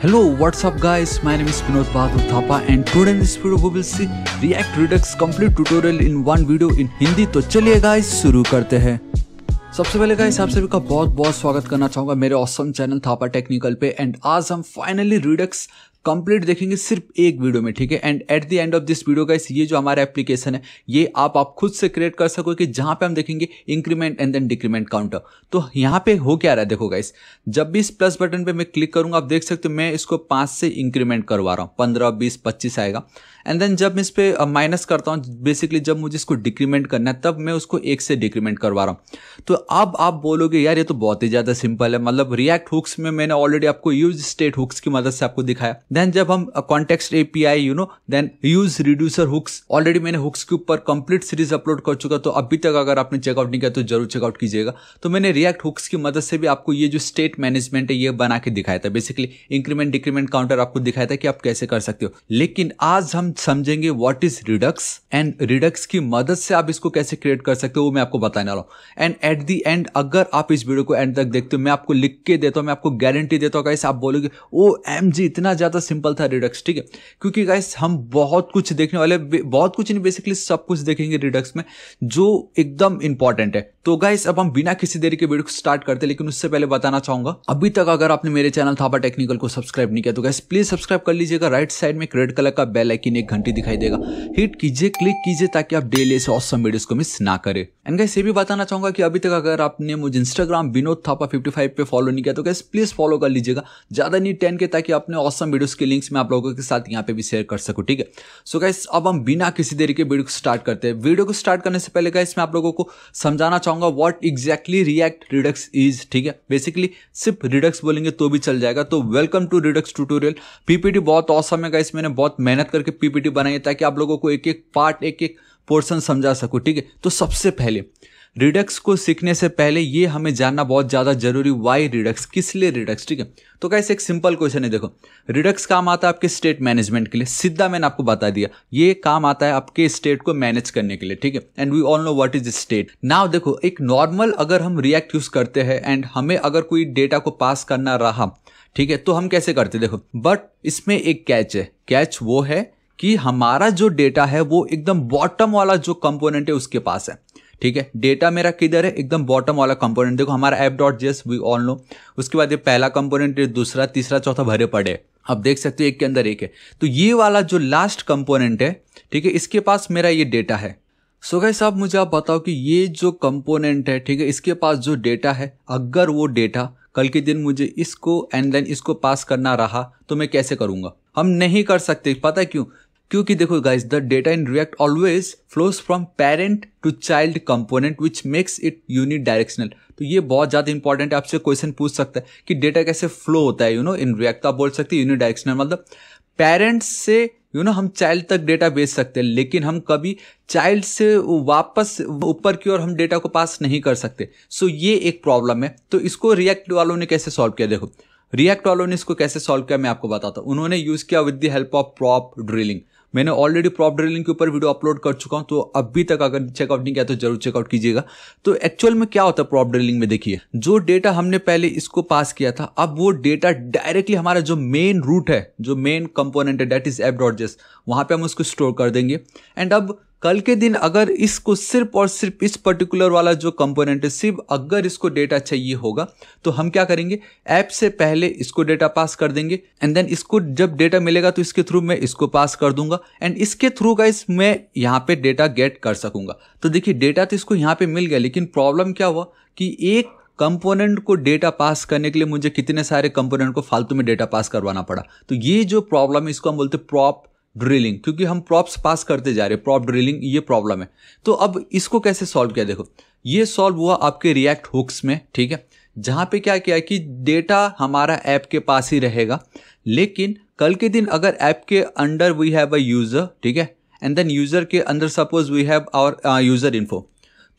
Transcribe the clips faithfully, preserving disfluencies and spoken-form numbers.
Hello, what's up guys, my name is Vinod Thapa and today in this video we will see React Redux complete tutorial in one video in Hindi। तो चलिए guys शुरू करते हैं। सबसे पहले guys आप सभी का बहुत बहुत स्वागत करना चाहूँगा मेरे ऑसम चैनल थापा टेक्निकल पे। एंड आज हम फाइनली रिडक्स कंप्लीट देखेंगे सिर्फ एक वीडियो में, ठीक है। And at the end of this video guys ये जो हमारा एप्लीकेशन है ये आप आप खुद से क्रिएट कर सको कि जहाँ पे हम देखेंगे increment and then decrement counter. तो यहाँ पे हो क्या रहा है देखो गाइस, जब भी इस प्लस बटन पे मैं क्लिक करूँगा आप देख सकते हो मैं इसको पाँच से इंक्रीमेंट करवा रहा हूँ, पंद्रह बीस पच्चीस आएगा। एंड देन जब मैं इस पर माइनस करता हूँ, बेसिकली जब मुझे इसको डिक्रीमेंट करना है तब मैं उसको एक से डिक्रीमेंट करवा रहा हूँ। तो अब आप बोलोगे यार ये तो बहुत ही ज़्यादा सिंपल है, मतलब रिएक्ट हुक्स में मैंने ऑलरेडी आपको यूज स्टेट हुक्स की मदद से आपको दिखाया। देन जब हम context API you know then use reducer hooks, already मैंने हुक्स के ऊपर कंप्लीट सीरीज अपलोड कर चुका, तो अभी तक अगर आपने चेकआउट नहीं किया तो जरूर चेकआउट कीजिएगा। तो मैंने रिएक्ट हुक्स की मदद से भी आपको ये जो स्टेट मैनेजमेंट है ये बना के दिखाया था, बेसिकली इंक्रीमेंट डिक्रीमेंट काउंटर आपको दिखाया था कि आप कैसे कर सकते हो। लेकिन आज हम समझेंगे what is Redux and Redux की मदद से आप इसको कैसे क्रिएट कर सकते हो वो मैं आपको बताने वाला हूँ। एंड एट दी एंड अगर आप इस वीडियो को एंड तक देखते हो मैं आपको लिख के देता हूँ, मैं आपको गारंटी देता हूँ गाइस आप बोलोगे ओ एम जी इतना ज़्यादा सिंपल था रिडक्स, ठीक है। क्योंकि गाइस हम बहुत कुछ देखने वाले, बहुत कुछ नहीं बेसिकली सब कुछ देखेंगे रिडक्स में जो एकदम इंपॉर्टेंट है। तो गाइस अब हम बिना किसी देरी के वीडियो को स्टार्ट करते हैं, लेकिन उससे पहले बताना चाहूंगा अभी तक अगर आपने मेरे चैनल थापा टेक्निकल को सब्सक्राइब नहीं किया तो गाइस प्लीज सब्सक्राइब कर लीजिएगा। राइट साइड में रेड कलर का बेल आइकन एक घंटी दिखाई देगा, हिट कीजिए, क्लिक कीजिए ताकि आप डेली ऐसे ऑसम वीडियोस को मिस ना करें। एंड गाइस ये भी बताना चाहूंगा कि अभी तक अगर आपने मुझे Instagram Vinod Thapa fifty five पे फॉलो नहीं किया तो गाइस प्लीज फॉलो कर लीजिएगा, ज्यादा नहीं टेन के, ताकि अपने ऑसम वीडियोस के लिंक्स में आप लोगों के साथ यहाँ पे भी शेयर कर सकूँ, ठीक है। सो गाइस अब हम बिना किसी देरी के वीडियो को स्टार्ट करते हैं। वीडियो को स्टार्ट करने से पहले गाइस मैं आप लोगों को समझाना चाहूंगा what exactly React Redux is, ठीक है। बेसिकली सिर्फ रिडक्स बोलेंगे तो भी चल जाएगा। तो welcome to Redux tutorial. PPT बहुत ऑसम है गाइस, मैंने बहुत मेहनत करके पीपीटी बनाई है ताकि आप लोगों को एक एक पार्ट एक एक पोर्शन समझा सकूं, ठीक है। तो सबसे पहले रिडक्स को सीखने से पहले ये हमें जानना बहुत ज़्यादा जरूरी, वाई रिडक्स, किस लिए रिडक्स, ठीक है। तो गाइस एक सिंपल क्वेश्चन है, देखो रिडक्स काम आता है आपके स्टेट मैनेजमेंट के लिए, सीधा मैंने आपको बता दिया ये काम आता है आपके स्टेट को मैनेज करने के लिए, ठीक है। And we all know what is state. Now देखो एक नॉर्मल अगर हम रिएक्ट यूज करते हैं एंड हमें अगर कोई डेटा को पास करना रहा, ठीक है, तो हम कैसे करते देखो, बट इसमें एक कैच है। कैच वो है कि हमारा जो डेटा है वो एकदम बॉटम वाला जो कंपोनेंट है उसके पास है, ठीक है। डेटा मेरा किधर है, एकदम बॉटम वाला कंपोनेंट। देखो हमारा app dot JS we all know, उसके बाद ये पहला कंपोनेंट, ये दूसरा, तीसरा, चौथा भरे पड़े, आप देख सकते हो एक के अंदर एक है। तो ये वाला जो लास्ट कंपोनेंट है, ठीक है, इसके पास मेरा ये डेटा है। सो गाइस साहब मुझे आप बताओ कि ये जो कंपोनेंट है, ठीक है, इसके पास जो डेटा है, अगर वो डेटा कल के दिन मुझे इसको एंड देन इसको पास करना रहा तो मैं कैसे करूँगा, हम नहीं कर सकते। पता है क्यों? क्योंकि देखो guys the data in React always flows from parent to child component which makes it unidirectional. तो ये बहुत ज़्यादा इंपॉर्टेंट है, आपसे क्वेश्चन पूछ सकता है कि डेटा कैसे फ्लो होता है यू नो इन रिएक्ट। तो आप बोल सकते हैं यूनिडायरेक्शनल, मतलब पेरेंट्स से यू नो हम चाइल्ड तक डेटा भेज सकते हैं, लेकिन हम कभी चाइल्ड से वापस ऊपर की ओर हम डेटा को पास नहीं कर सकते। सो ये एक प्रॉब्लम है। तो इसको रिएक्ट वालों ने कैसे सॉल्व किया, देखो रिएक्ट वालों ने इसको कैसे सॉल्व किया मैं आपको बताता हूँ। उन्होंने यूज़ किया with the help of prop drilling. मैंने ऑलरेडी प्रॉप ड्रिलिंग के ऊपर वीडियो अपलोड कर चुका हूं, तो अभी तक अगर चेकआउट नहीं किया तो जरूर चेकआउट कीजिएगा। तो एक्चुअल में क्या होता है प्रॉप ड्रिलिंग में, देखिए जो डेटा हमने पहले इसको पास किया था, अब वो डेटा डायरेक्टली हमारा जो मेन रूट है, जो मेन कंपोनेंट है that is app dot JS, वहां पे हम उसको स्टोर कर देंगे। एंड अब कल के दिन अगर इसको सिर्फ और सिर्फ इस पर्टिकुलर वाला जो कंपोनेंट है, सिर्फ अगर इसको डेटा चाहिए होगा तो हम क्या करेंगे, ऐप से पहले इसको डेटा पास कर देंगे एंड देन इसको जब डेटा मिलेगा तो इसके थ्रू मैं इसको पास कर दूंगा एंड इसके थ्रू गाइस मैं यहाँ पे डेटा गेट कर सकूंगा। तो देखिए डेटा तो इसको यहाँ पे मिल गया, लेकिन प्रॉब्लम क्या हुआ कि एक कंपोनेंट को डेटा पास करने के लिए मुझे कितने सारे कंपोनेंट को फालतू में डेटा पास करवाना पड़ा। तो ये जो प्रॉब्लम है इसको हम बोलते हैं प्रॉप ड्रिलिंग, क्योंकि हम प्रॉप्स पास करते जा रहे हैं, प्रॉप ड्रिलिंग, ये प्रॉब्लम है। तो अब इसको कैसे सॉल्व किया, देखो ये सॉल्व हुआ आपके रिएक्ट हुक्स में, ठीक है, जहाँ पे क्या किया कि डेटा हमारा ऐप के पास ही रहेगा, लेकिन कल के दिन अगर ऐप के under we have a user, ठीक है, एंड देन यूज़र के अंदर suppose we have our user info.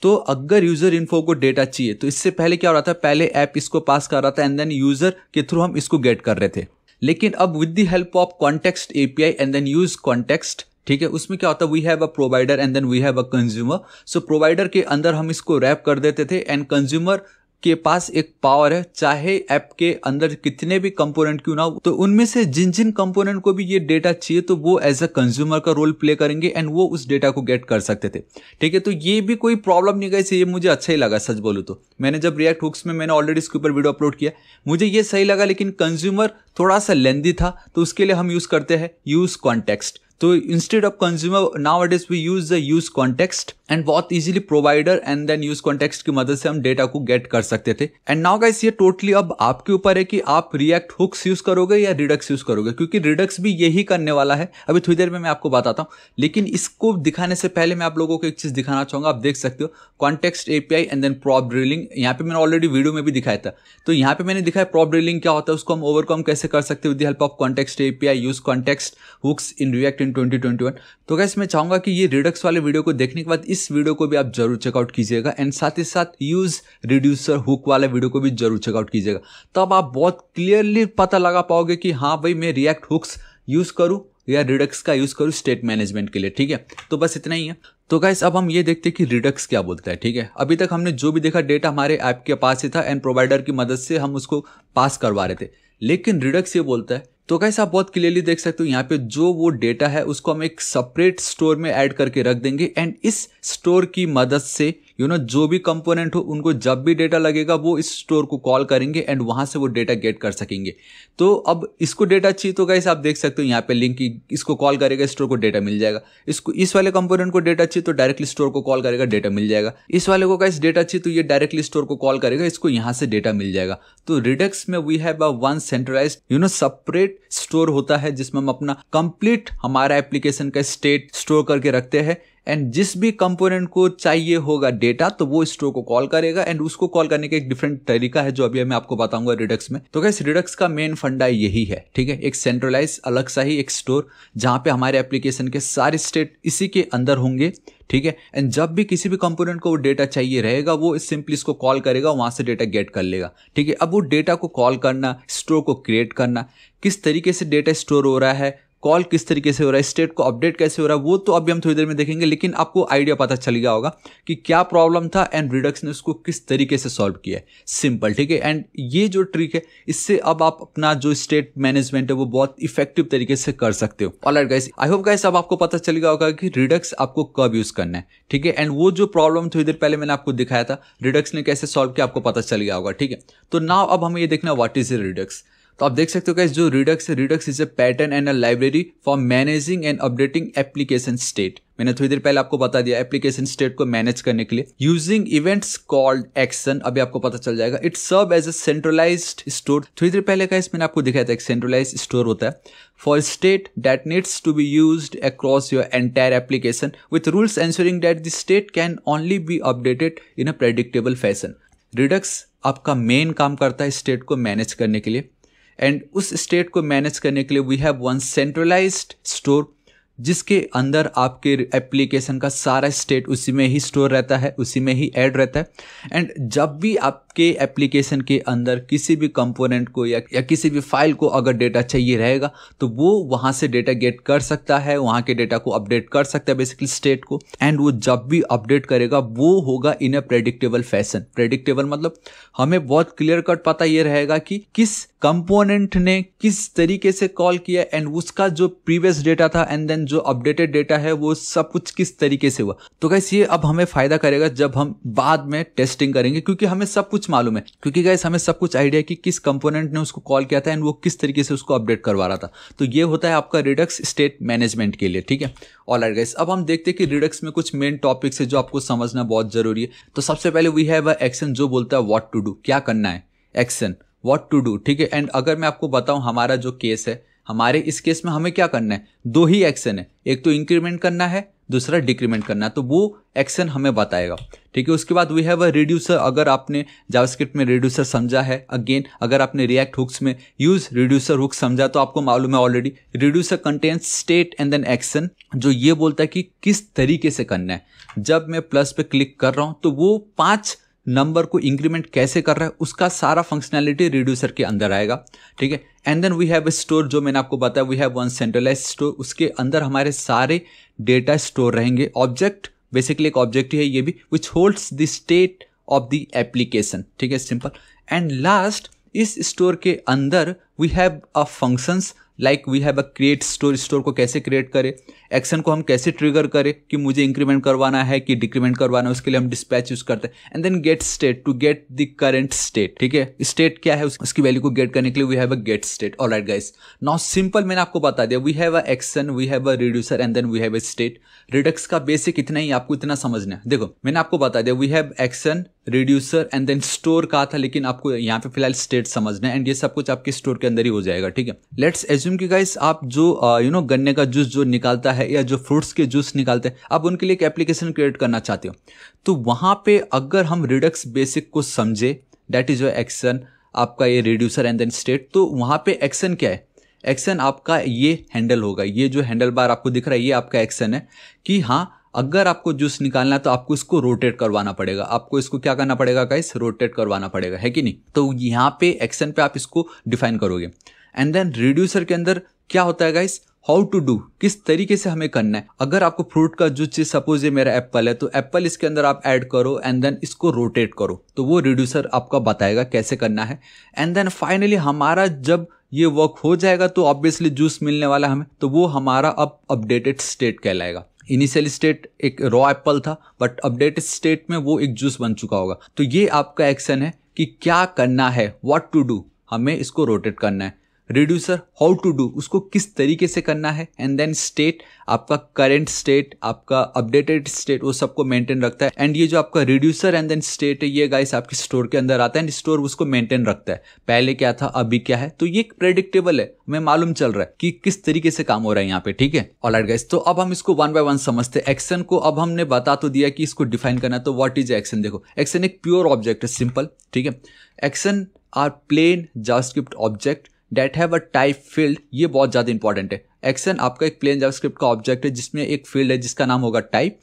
तो अगर यूज़र इन्फो को डेटा चाहिए तो इससे पहले क्या हो रहा था, पहले ऐप इसको पास कर रहा था एंड देन यूज़र के थ्रू हम इसको गेट कर रहे थे। लेकिन अब with the help of context API and then use context, ठीक है, उसमें क्या होता है we have a provider and then we have a consumer. So provider के अंदर हम इसको रैप कर देते थे एंड कंज्यूमर के पास एक पावर है, चाहे ऐप के अंदर कितने भी कंपोनेंट क्यों ना हो, तो उनमें से जिन जिन कंपोनेंट को भी ये डेटा चाहिए तो वो एज अ कंज्यूमर का रोल प्ले करेंगे एंड वो उस डेटा को गेट कर सकते थे। ठीक है, तो ये भी कोई प्रॉब्लम नहीं गई, ये मुझे अच्छा ही लगा। सच बोलूं तो मैंने जब रिएक्ट हुक्स में मैंने ऑलरेडी इसके ऊपर वीडियो अपलोड किया, मुझे ये सही लगा, लेकिन कंज्यूमर थोड़ा सा लेंदी था, तो उसके लिए हम यूज करते हैं यूज कॉन्टेक्स्ट। तो instead of consumer now it is we use the use context and बहुत easily provider and then use context की मदद से हम डेटा को गेट कर सकते थे। एंड नाउ गाइस ये टोटली अब आपके ऊपर है कि आप रिएक्ट हुक्स यूज करोगे या रिडक्स यूज करोगे, क्योंकि रिडक्स भी यही करने वाला है, अभी थोड़ी देर में मैं आपको बताता हूँ। लेकिन इसको दिखाने से पहले मैं आप लोगों को एक चीज दिखाना चाहूंगा। आप देख सकते हो context API and then prop drilling, यहाँ पे मैंने ऑलरेडी वीडियो में भी दिखाया था। तो यहाँ पे मैंने दिखाया प्रॉप ड्रिलिंग क्या होता है, उसको हम ओवरकम कैसे कर सकते with the help of context API use context hooks in React twenty twenty one. तो गाइस मैं चाहूंगा कि ये रिडक्स वाले वीडियो को देखने के बाद इस वीडियो को भी आप जरूर चेकआउट कीजिएगा एंड साथ ही साथ यूज रिड्यूसर हुक वाले वीडियो को भी जरूर चेकआउट कीजिएगा। तब आप बहुत क्लियरली पता लगा पाओगे कि हाँ भाई मैं रिएक्ट हुक्स यूज करूं या रिडक्स का यूज करूं स्टेट मैनेजमेंट के लिए। ठीक है, तो बस इतना ही है। तो गाइस अब हम ये देखते हैं कि रिडक्स क्या बोलता है। ठीक है, अभी तक हमने जो भी देखा डेटा हमारे ऐप के पास ही था एंड प्रोवाइडर की मदद से हम उसको पास करवा रहे थे, लेकिन रिडक्स ये बोलता है। तो गाइस आप बहुत क्लियरली देख सकते हो यहाँ पे जो वो डेटा है उसको हम एक सेपरेट स्टोर में ऐड करके रख देंगे एंड इस स्टोर की मदद से यू नो जो भी कंपोनेंट हो उनको जब भी डेटा लगेगा वो इस स्टोर को कॉल करेंगे एंड वहां से वो डेटा गेट कर सकेंगे। तो अब इसको डेटा चाहिए तो गाइस आप देख सकते हो यहाँ पे लिंक, इसको कॉल करेगा स्टोर को डेटा मिल जाएगा, इसको इस वाले कंपोनेंट को डेटा चाहिए तो डायरेक्टली स्टोर को कॉल करेगा डेटा मिल जाएगा, इस वाले को गाइस डेटा चाहिए तो ये डायरेक्टली स्टोर को कॉल करेगा, इसको यहाँ से डेटा मिल जाएगा। तो रिडक्स में we have a one centralize you know separate store होता है जिसमें हम अपना कंप्लीट हमारा एप्लीकेशन का स्टेट स्टोर करके रखते हैं एंड जिस भी कंपोनेंट को चाहिए होगा डेटा तो वो स्टोर को कॉल करेगा एंड उसको कॉल करने का एक डिफरेंट तरीका है जो अभी मैं आपको बताऊंगा रिडक्स में। तो गाइस रिडक्स का मेन फंडा यही है। ठीक है, एक सेंट्रलाइज अलग सा ही एक स्टोर जहां पे हमारे एप्लीकेशन के सारे स्टेट इसी के अंदर होंगे। ठीक है, एंड जब भी किसी भी कंपोनेंट को वो डेटा चाहिए रहेगा वो सिंपली इसको कॉल करेगा, वहां से डेटा गेट कर लेगा। ठीक है, अब वो डेटा को कॉल करना, स्टोर को क्रिएट करना, किस तरीके से डेटा स्टोर हो रहा है, कॉल किस तरीके से हो रहा है, स्टेट को अपडेट कैसे हो रहा है, वो तो अभी हम थोड़ी देर में देखेंगे, लेकिन आपको आइडिया पता चल गया होगा कि क्या प्रॉब्लम था एंड रिडक्स ने उसको किस तरीके से सॉल्व किया है। सिंपल। ठीक है, एंड ये जो ट्रिक है इससे अब आप अपना जो स्टेट मैनेजमेंट है वो बहुत इफेक्टिव तरीके से कर सकते हो। Alright guys, I hope guys अब आपको पता चल गया होगा कि रिडक्स आपको कब यूज करना है। ठीक है, एंड वो जो प्रॉब्लम थोड़ी देर पहले मैंने आपको दिखाया था रिडक्स ने कैसे सॉल्व किया आपको पता चल गया होगा। ठीक है, तो नाउ अब हमें ये देखना व्हाट इज रिडक्स। तो आप देख सकते हो गाइस जो रिडक्स है, Redux is a pattern and a library for managing and updating application state. मैंने थोड़ी देर पहले आपको बता दिया एप्लीकेशन स्टेट को मैनेज करने के लिए यूजिंग इवेंट्स कॉल्ड एक्शन, अभी आपको पता चल जाएगा। It serve as a centralized store, थोड़ी देर पहले गाइस मैंने आपको दिखाया था एक सेंट्रलाइज स्टोर होता है for state that needs to be used across your entire application with rules ensuring that the state can only be updated in a predictable fashion. Redux आपका मेन काम करता है स्टेट को मैनेज करने के लिए एंड उस स्टेट को मैनेज करने के लिए we have one centralized store जिसके अंदर आपके एप्लीकेशन का सारा स्टेट उसी में ही स्टोर रहता है, उसी में ही ऐड रहता है। एंड जब भी आपके एप्लीकेशन के अंदर किसी भी कंपोनेंट को या, या किसी भी फाइल को अगर डेटा चाहिए रहेगा तो वो वहाँ से डेटा गेट कर सकता है, वहाँ के डेटा को अपडेट कर सकता है बेसिकली स्टेट को। एंड वो जब भी अपडेट करेगा वो होगा in a predictable fashion. Predictable मतलब हमें बहुत क्लियर कट पता ये रहेगा कि किस कंपोनेंट ने किस तरीके से कॉल किया एंड उसका जो प्रीवियस डेटा था एंड देन जो अपडेटेड डेटा है वो सब कुछ किस तरीके से हुआ। तो गाइस ये अब हमें फायदा करेगा जब हम बाद में टेस्टिंग करेंगे, क्योंकि हमें सब कुछ मालूम है, क्योंकि गाइस हमें सब कुछ आइडिया है कि किस कंपोनेंट ने उसको कॉल किया था एंड वो किस तरीके से उसको अपडेट करवा रहा था। तो ये होता है आपका रिडक्स स्टेट मैनेजमेंट के लिए। ठीक है, ऑलराइट गाइस अब हम देखते हैं कि रिडक्स में कुछ मेन टॉपिक्स है जो आपको समझना बहुत जरूरी है। तो सबसे पहले वी हैव अ एक्शन जो बोलता है व्हाट टू डू, क्या करना है, एक्शन व्हाट टू डू। ठीक है, एंड अगर मैं आपको बताऊं हमारा जो केस है, हमारे इस केस में हमें क्या करना है, दो ही एक्शन है, एक तो इंक्रीमेंट करना है, दूसरा डिक्रीमेंट करना है, तो वो एक्शन हमें बताएगा। ठीक है, उसके बाद वी हैव अ रिड्यूसर, अगर आपने जावास्क्रिप्ट में रिड्यूसर समझा है, अगेन अगर आपने रिएक्ट हुक्स में यूज रिड्यूसर हुक्स समझा तो आपको मालूम है already reducer contains state and then action जो ये बोलता है कि किस तरीके से करना है। जब मैं प्लस पे क्लिक कर रहा हूँ तो वो पाँच नंबर को इंक्रीमेंट कैसे कर रहा है उसका सारा फंक्शनैलिटी रिड्यूसर के अंदर आएगा। ठीक है, and then we have a store जो मैंने आपको बताया, we have one centralize store, उसके अंदर हमारे सारे डेटा स्टोर रहेंगे। ऑब्जेक्ट बेसिकली एक ऑब्जेक्ट ही है ये भी, which holds the state of the application, ठीक है, सिंपल। एंड लास्ट, इस स्टोर के अंदर we have a functions like we have a create store, store को कैसे क्रिएट करें, एक्शन को हम कैसे ट्रिगर करें कि मुझे इंक्रीमेंट करवाना है कि डिक्रीमेंट करवाना है, उसके लिए हम डिस्पैच यूज करते हैं। And then get state to get the current state, ठीक है, स्टेट क्या है उसकी वैल्यू को गेट करने के लिए we have a get state. Alright guys, now simple मैंने आपको बता दिया, we have a action, we have a reducer and then we have a state. Redux का बेसिक इतना ही, आपको इतना समझना है। देखो मैंने आपको बता दिया we have action, reducer and then store कहा था, लेकिन आपको यहाँ पे फिलहाल स्टेट समझना है एंड ये सब कुछ आपके स्टोर के अंदर ही हो जाएगा, ठीक है। लेट्स एज्यूम कि गाइस आप जो यू नो गन्ने का जूस जो निकालता है या जो फ्रूट्स के जूस निकालते हैं, आप उनके लिए एक एप्लीकेशन क्रिएट करना चाहते हो, तो वहां पे अगर हम रिडक्स बेसिक को समझे, दैट इज योर एक्शन, आपका ये रिड्यूसर एंड देन स्टेट, तो वहां पे एक्शन क्या है, एक्शन आपका ये हैंडल होगा, ये जो हैंडल बार आपको दिख रहा है ये आपका एक्शन है कि हाँ अगर आपको जूस निकालना है तो आपको इसको रोटेट करवाना पड़ेगा, आपको इसको क्या करना पड़ेगा गाइस, रोटेट करवाना पड़ेगा, है कि नहीं। तो यहाँ पे एक्शन पे आप इसको डिफाइन करोगे। एंड देन रिड्यूसर के अंदर क्या होता है गाइस, हाउ टू डू, किस तरीके से हमें करना है। अगर आपको फ्रूट का जूस चाहिए, सपोज ये मेरा एप्पल है, तो एप्पल इसके अंदर आप ऐड करो एंड देन इसको रोटेट करो, तो वो रिड्यूसर आपका बताएगा कैसे करना है। एंड देन फाइनली हमारा जब ये वर्क हो जाएगा तो ऑब्वियसली जूस मिलने वाला हमें, तो वो हमारा अब अपडेटेड स्टेट कहलाएगा। इनिशियल स्टेट एक रॉ एप्पल था, बट अपडेटेड स्टेट में वो एक जूस बन चुका होगा। तो ये आपका एक्शन है कि क्या करना है, व्हाट टू डू, हमें इसको रोटेट करना है। रिड्यूसर हाउ टू डू, उसको किस तरीके से करना है। एंड देन स्टेट, आपका करेंट स्टेट, आपका अपडेटेड स्टेट, वो सबको मेंटेन रखता है। एंड ये जो आपका रिड्यूसर एंड देन स्टेट है, ये गाइस आपके स्टोर के अंदर आता है एंड स्टोर उसको मेंटेन रखता है, पहले क्या था अभी क्या है। तो ये प्रेडिक्टेबल है, हमें मालूम चल रहा है कि किस तरीके से काम हो रहा है यहाँ पे, ठीक है। ऑलराइट गाइस, तो अब हम इसको वन बाय वन समझते हैं। एक्शन को अब हमने बता तो दिया कि इसको डिफाइन करना, तो व्हाट इज एक्शन। देखो एक्शन एक प्योर ऑब्जेक्ट है, सिंपल, ठीक है। Action are plain JavaScript object that have a type field, ये बहुत ज़्यादा इंपॉर्टेंट है। एक्शन आपका एक प्लेन जावास्क्रिप्ट का ऑब्जेक्ट है जिसमें एक फील्ड है जिसका नाम होगा type.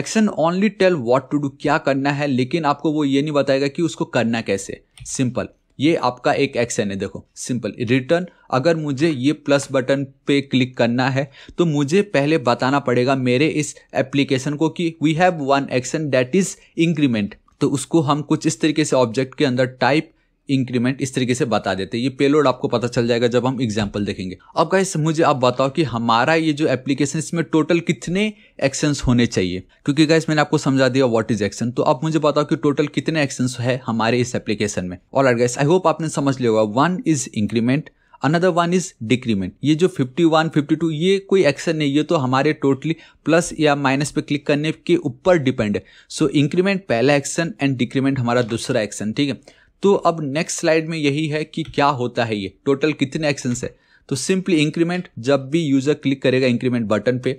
Action only tell what to do, क्या करना है, लेकिन आपको वो ये नहीं बताएगा कि उसको करना कैसे, सिंपल। ये आपका एक एक्शन है। देखो सिंपल, रिटर्न, अगर मुझे ये प्लस बटन पे क्लिक करना है तो मुझे पहले बताना पड़ेगा मेरे इस एप्लीकेशन को कि we have one action that is increment, तो उसको हम कुछ इस तरीके से ऑब्जेक्ट के अंदर टाइप इंक्रीमेंट इस तरीके से बता देते हैं। ये पेलोड आपको पता चल जाएगा जब हम एग्जांपल देखेंगे। अब गाइस मुझे आप बताओ कि हमारा ये जो एप्लीकेशन इसमें टोटल कितने एक्शंस होने चाहिए, क्योंकि गाइस मैंने आपको समझा दिया व्हाट इज एक्शन, तो आप मुझे बताओ कि टोटल कितने एक्शंस है हमारे इस एप्लीकेशन में। ऑलराइट गाइस, आई होप आपने समझ लिया होगा। One is increment, another one is decrement. ये जो फिफ्टी वन, फिफ्टी टू ये कोई एक्शन नहीं है, तो हमारे टोटली प्लस या माइनस पे क्लिक करने के ऊपर डिपेंड है। सो इंक्रीमेंट पहला एक्शन एंड डिक्रीमेंट हमारा दूसरा एक्शन, ठीक है। तो अब नेक्स्ट स्लाइड में यही है कि क्या होता है, ये टोटल कितने एक्शंस है। तो सिंपली इंक्रीमेंट, जब भी यूजर क्लिक करेगा इंक्रीमेंट बटन पे,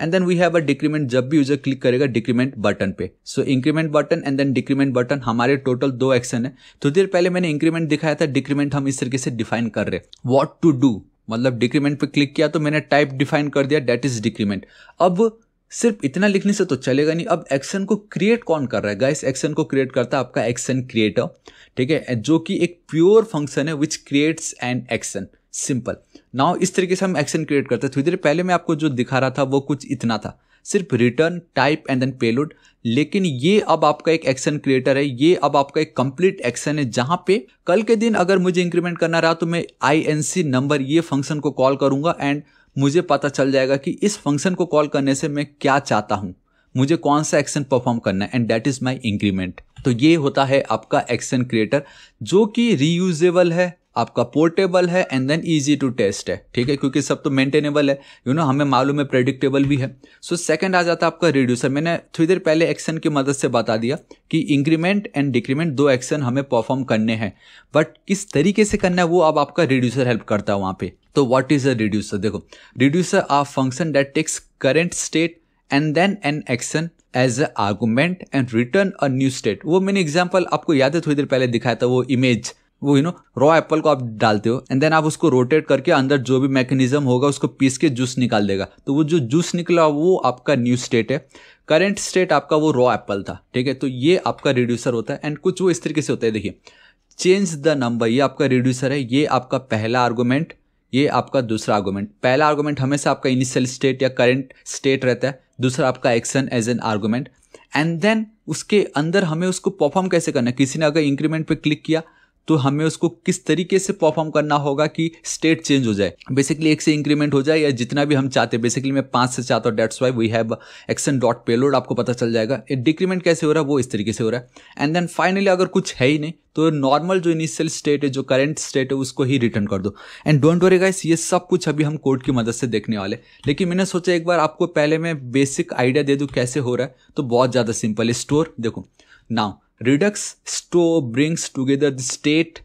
and then we have a decrement, जब भी यूजर क्लिक करेगा डिक्रीमेंट बटन पे। So increment button and then decrement button, हमारे टोटल दो एक्शन है। तो देर पहले मैंने इंक्रीमेंट दिखाया था, डिक्रीमेंट हम इस तरीके से डिफाइन कर रहे हैं। व्हाट टू डू मतलब डिक्रीमेंट पे क्लिक किया तो मैंने टाइप डिफाइन कर दिया, दैट इज डिक्रीमेंट। अब सिर्फ इतना लिखने से तो चलेगा नहीं, अब एक्शन को क्रिएट कौन कर रहा है गाइस, एक्शन को क्रिएट करता है आपका एक्शन क्रिएटर, ठीक है, जो कि एक प्योर फंक्शन है which creates an action, simple. Now इस तरीके से हम एक्शन क्रिएट करते हैं। थोड़ी देर पहले मैं आपको जो दिखा रहा था वो कुछ इतना था, सिर्फ return, type and then payload, लेकिन ये अब आपका एक एक्शन क्रिएटर है, ये अब आपका एक कंप्लीट एक्शन है जहां पे कल के दिन अगर मुझे इंक्रीमेंट करना रहा तो मैं आई एन सी नंबर ये फंक्शन को कॉल करूंगा एंड मुझे पता चल जाएगा कि इस फंक्शन को कॉल करने से मैं क्या चाहता हूं, मुझे कौन सा एक्शन परफॉर्म करना है, and that is my increment. तो ये होता है आपका एक्शन क्रिएटर, जो कि रीयूजेबल है, आपका पोर्टेबल है and then easy to test है, ठीक है, क्योंकि सब तो मेंटेनेबल है, यू you नो know, हमें मालूम है, प्रेडिक्टेबल भी है। सो so, सेकंड आ जाता है आपका रिड्यूसर। मैंने थोड़ी देर पहले एक्शन की मदद से बता दिया कि इंक्रीमेंट एंड डिक्रीमेंट दो एक्शन हमें परफॉर्म करने हैं, बट किस तरीके से करना है वो अब आपका रिड्यूसर हेल्प करता है वहाँ पे। तो व्हाट इज अ रिड्यूसर। देखो reducer are function that takes current state and then an action as a argument and return a new state. वो मैंने एग्जाम्पल आपको याद है थोड़ी देर पहले दिखाया था, वो इमेज, वो यू नो रॉ एप्पल को आप डालते हो एंड देन आप उसको रोटेट करके अंदर जो भी मैकेनिज्म होगा उसको पीस के जूस निकाल देगा, तो वो जो जूस निकला वो आपका न्यू स्टेट है। करेंट स्टेट आपका वो रॉ एप्पल था, ठीक है, तो ये आपका रिड्यूसर होता है। एंड कुछ वो इस तरीके से होता है, देखिए चेंज द नंबर, ये आपका रिड्यूसर है, ये आपका पहला आर्गूमेंट, ये आपका दूसरा आर्गूमेंट। पहला आर्गूमेंट हमेशा आपका इनिशियल स्टेट या करेंट स्टेट रहता है, दूसरा आपका action as an argument, and then उसके अंदर हमें उसको परफॉर्म कैसे करना है। किसी ने अगर इंक्रीमेंट पे क्लिक किया तो हमें उसको किस तरीके से परफॉर्म करना होगा कि स्टेट चेंज हो जाए, बेसिकली एक से इंक्रीमेंट हो जाए या जितना भी हम चाहते हैं। बेसिकली मैं पाँच से चाहता हूँ, that's why we have action dot payload, आपको पता चल जाएगा डिक्रीमेंट कैसे हो रहा है, वो इस तरीके से हो रहा है। एंड देन फाइनली अगर कुछ है ही नहीं तो नॉर्मल जो इनिशियल स्टेट है, जो करंट स्टेट है, उसको ही रिटर्न कर दो। एंड डोंट वरी गाइस, ये सब कुछ अभी हम कोड की मदद से देखने वाले, लेकिन मैंने सोचा एक बार आपको पहले मैं बेसिक आइडिया दे दूँ कैसे हो रहा है। तो बहुत ज़्यादा सिंपल है। स्टोर देखो, now Redux store brings together the state,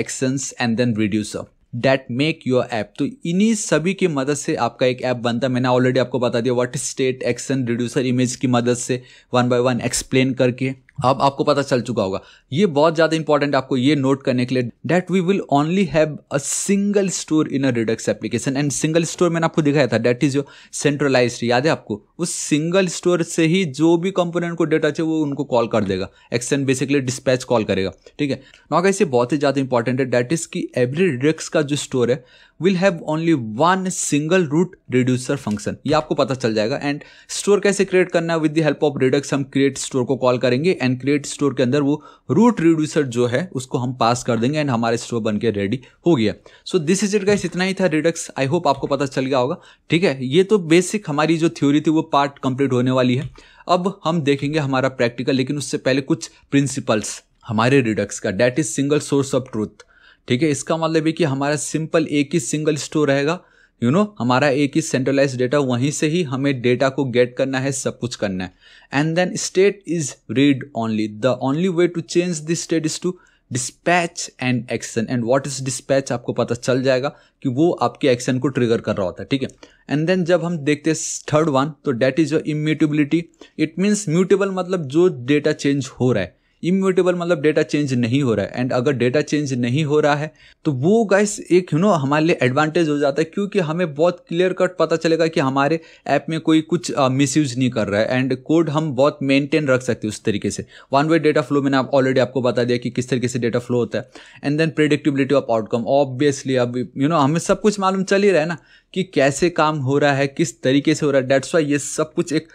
actions and then reducer that make your app। तो इन्हीं सभी की मदद से आपका एक ऐप बनता है। मैंने ऑलरेडी आपको बता दिया what state, action, reducer, image की मदद से वन बाय वन एक्सप्लेन करके अब आपको पता चल चुका होगा। ये बहुत ज़्यादा इंपॉर्टेंट आपको ये नोट करने के लिए that we will only have a single store in a Redux application. And single store मैंने आपको दिखाया था, डैट इज योर सेंट्रलाइज्ड, याद है आपको। उस सिंगल स्टोर से ही जो भी कंपोनेंट को डेटा चाहिए वो उनको कॉल कर देगा, एक्शन बेसिकली डिस्पैच कॉल करेगा, ठीक है ना। कैसे बहुत ही ज़्यादा इंपॉर्टेंट है डैट इज कि एवरी Redux का जो स्टोर है will have only one single root reducer function, ये आपको पता चल जाएगा। एंड स्टोर कैसे क्रिएट करना है, with the help of Redux हम क्रिएट स्टोर को कॉल करेंगे एंड क्रिएट स्टोर के अंदर वो रूट रिड्यूसर जो है उसको हम पास कर देंगे एंड हमारे स्टोर बनके रेडी हो गया। So this is it guys, इतना ही था Redux, आई होप आपको पता चल गया होगा, ठीक है। ये तो बेसिक हमारी जो थ्योरी थी वो पार्ट कंप्लीट होने वाली है। अब हम देखेंगे हमारा प्रैक्टिकल, लेकिन उससे पहले कुछ प्रिंसिपल्स हमारे Redux का, that is single source of truth, ठीक है। इसका मतलब है कि हमारा सिंपल एक ही सिंगल स्टोर रहेगा, यू you नो know, हमारा एक ही सेंट्रलाइज डेटा, वहीं से ही हमें डेटा को गेट करना है, सब कुछ करना है। And then state is read only, the only way to change this state is to dispatch and action. And what is dispatch, आपको पता चल जाएगा कि वो आपके एक्शन को ट्रिगर कर रहा होता है, ठीक है। एंड देन जब हम देखते हैं थर्ड वन, तो that is your immutability. It means mutable मतलब जो डेटा चेंज हो रहा है, इम्यूटेबल मतलब डेटा चेंज नहीं हो रहा है। एंड अगर डेटा चेंज नहीं हो रहा है तो वो गाइस एक यू नो हमारे लिए एडवांटेज हो जाता है, क्योंकि हमें बहुत क्लियर कट पता चलेगा कि हमारे ऐप में कोई कुछ मिसयूज नहीं कर रहा है। एंड कोड हम बहुत मेंटेन रख सकते हैं उस तरीके से। वन वे डेटा फ्लो मैंने आप ऑलरेडी आपको बता दिया कि किस तरीके से डेटा फ्लो होता है। And then predictability of outcome, obviously अब यू नो हमें सब कुछ मालूम चल ही रहा है ना कि कैसे काम हो रहा है, किस तरीके से हो रहा है। डेट्स वाई ये सब कुछ एक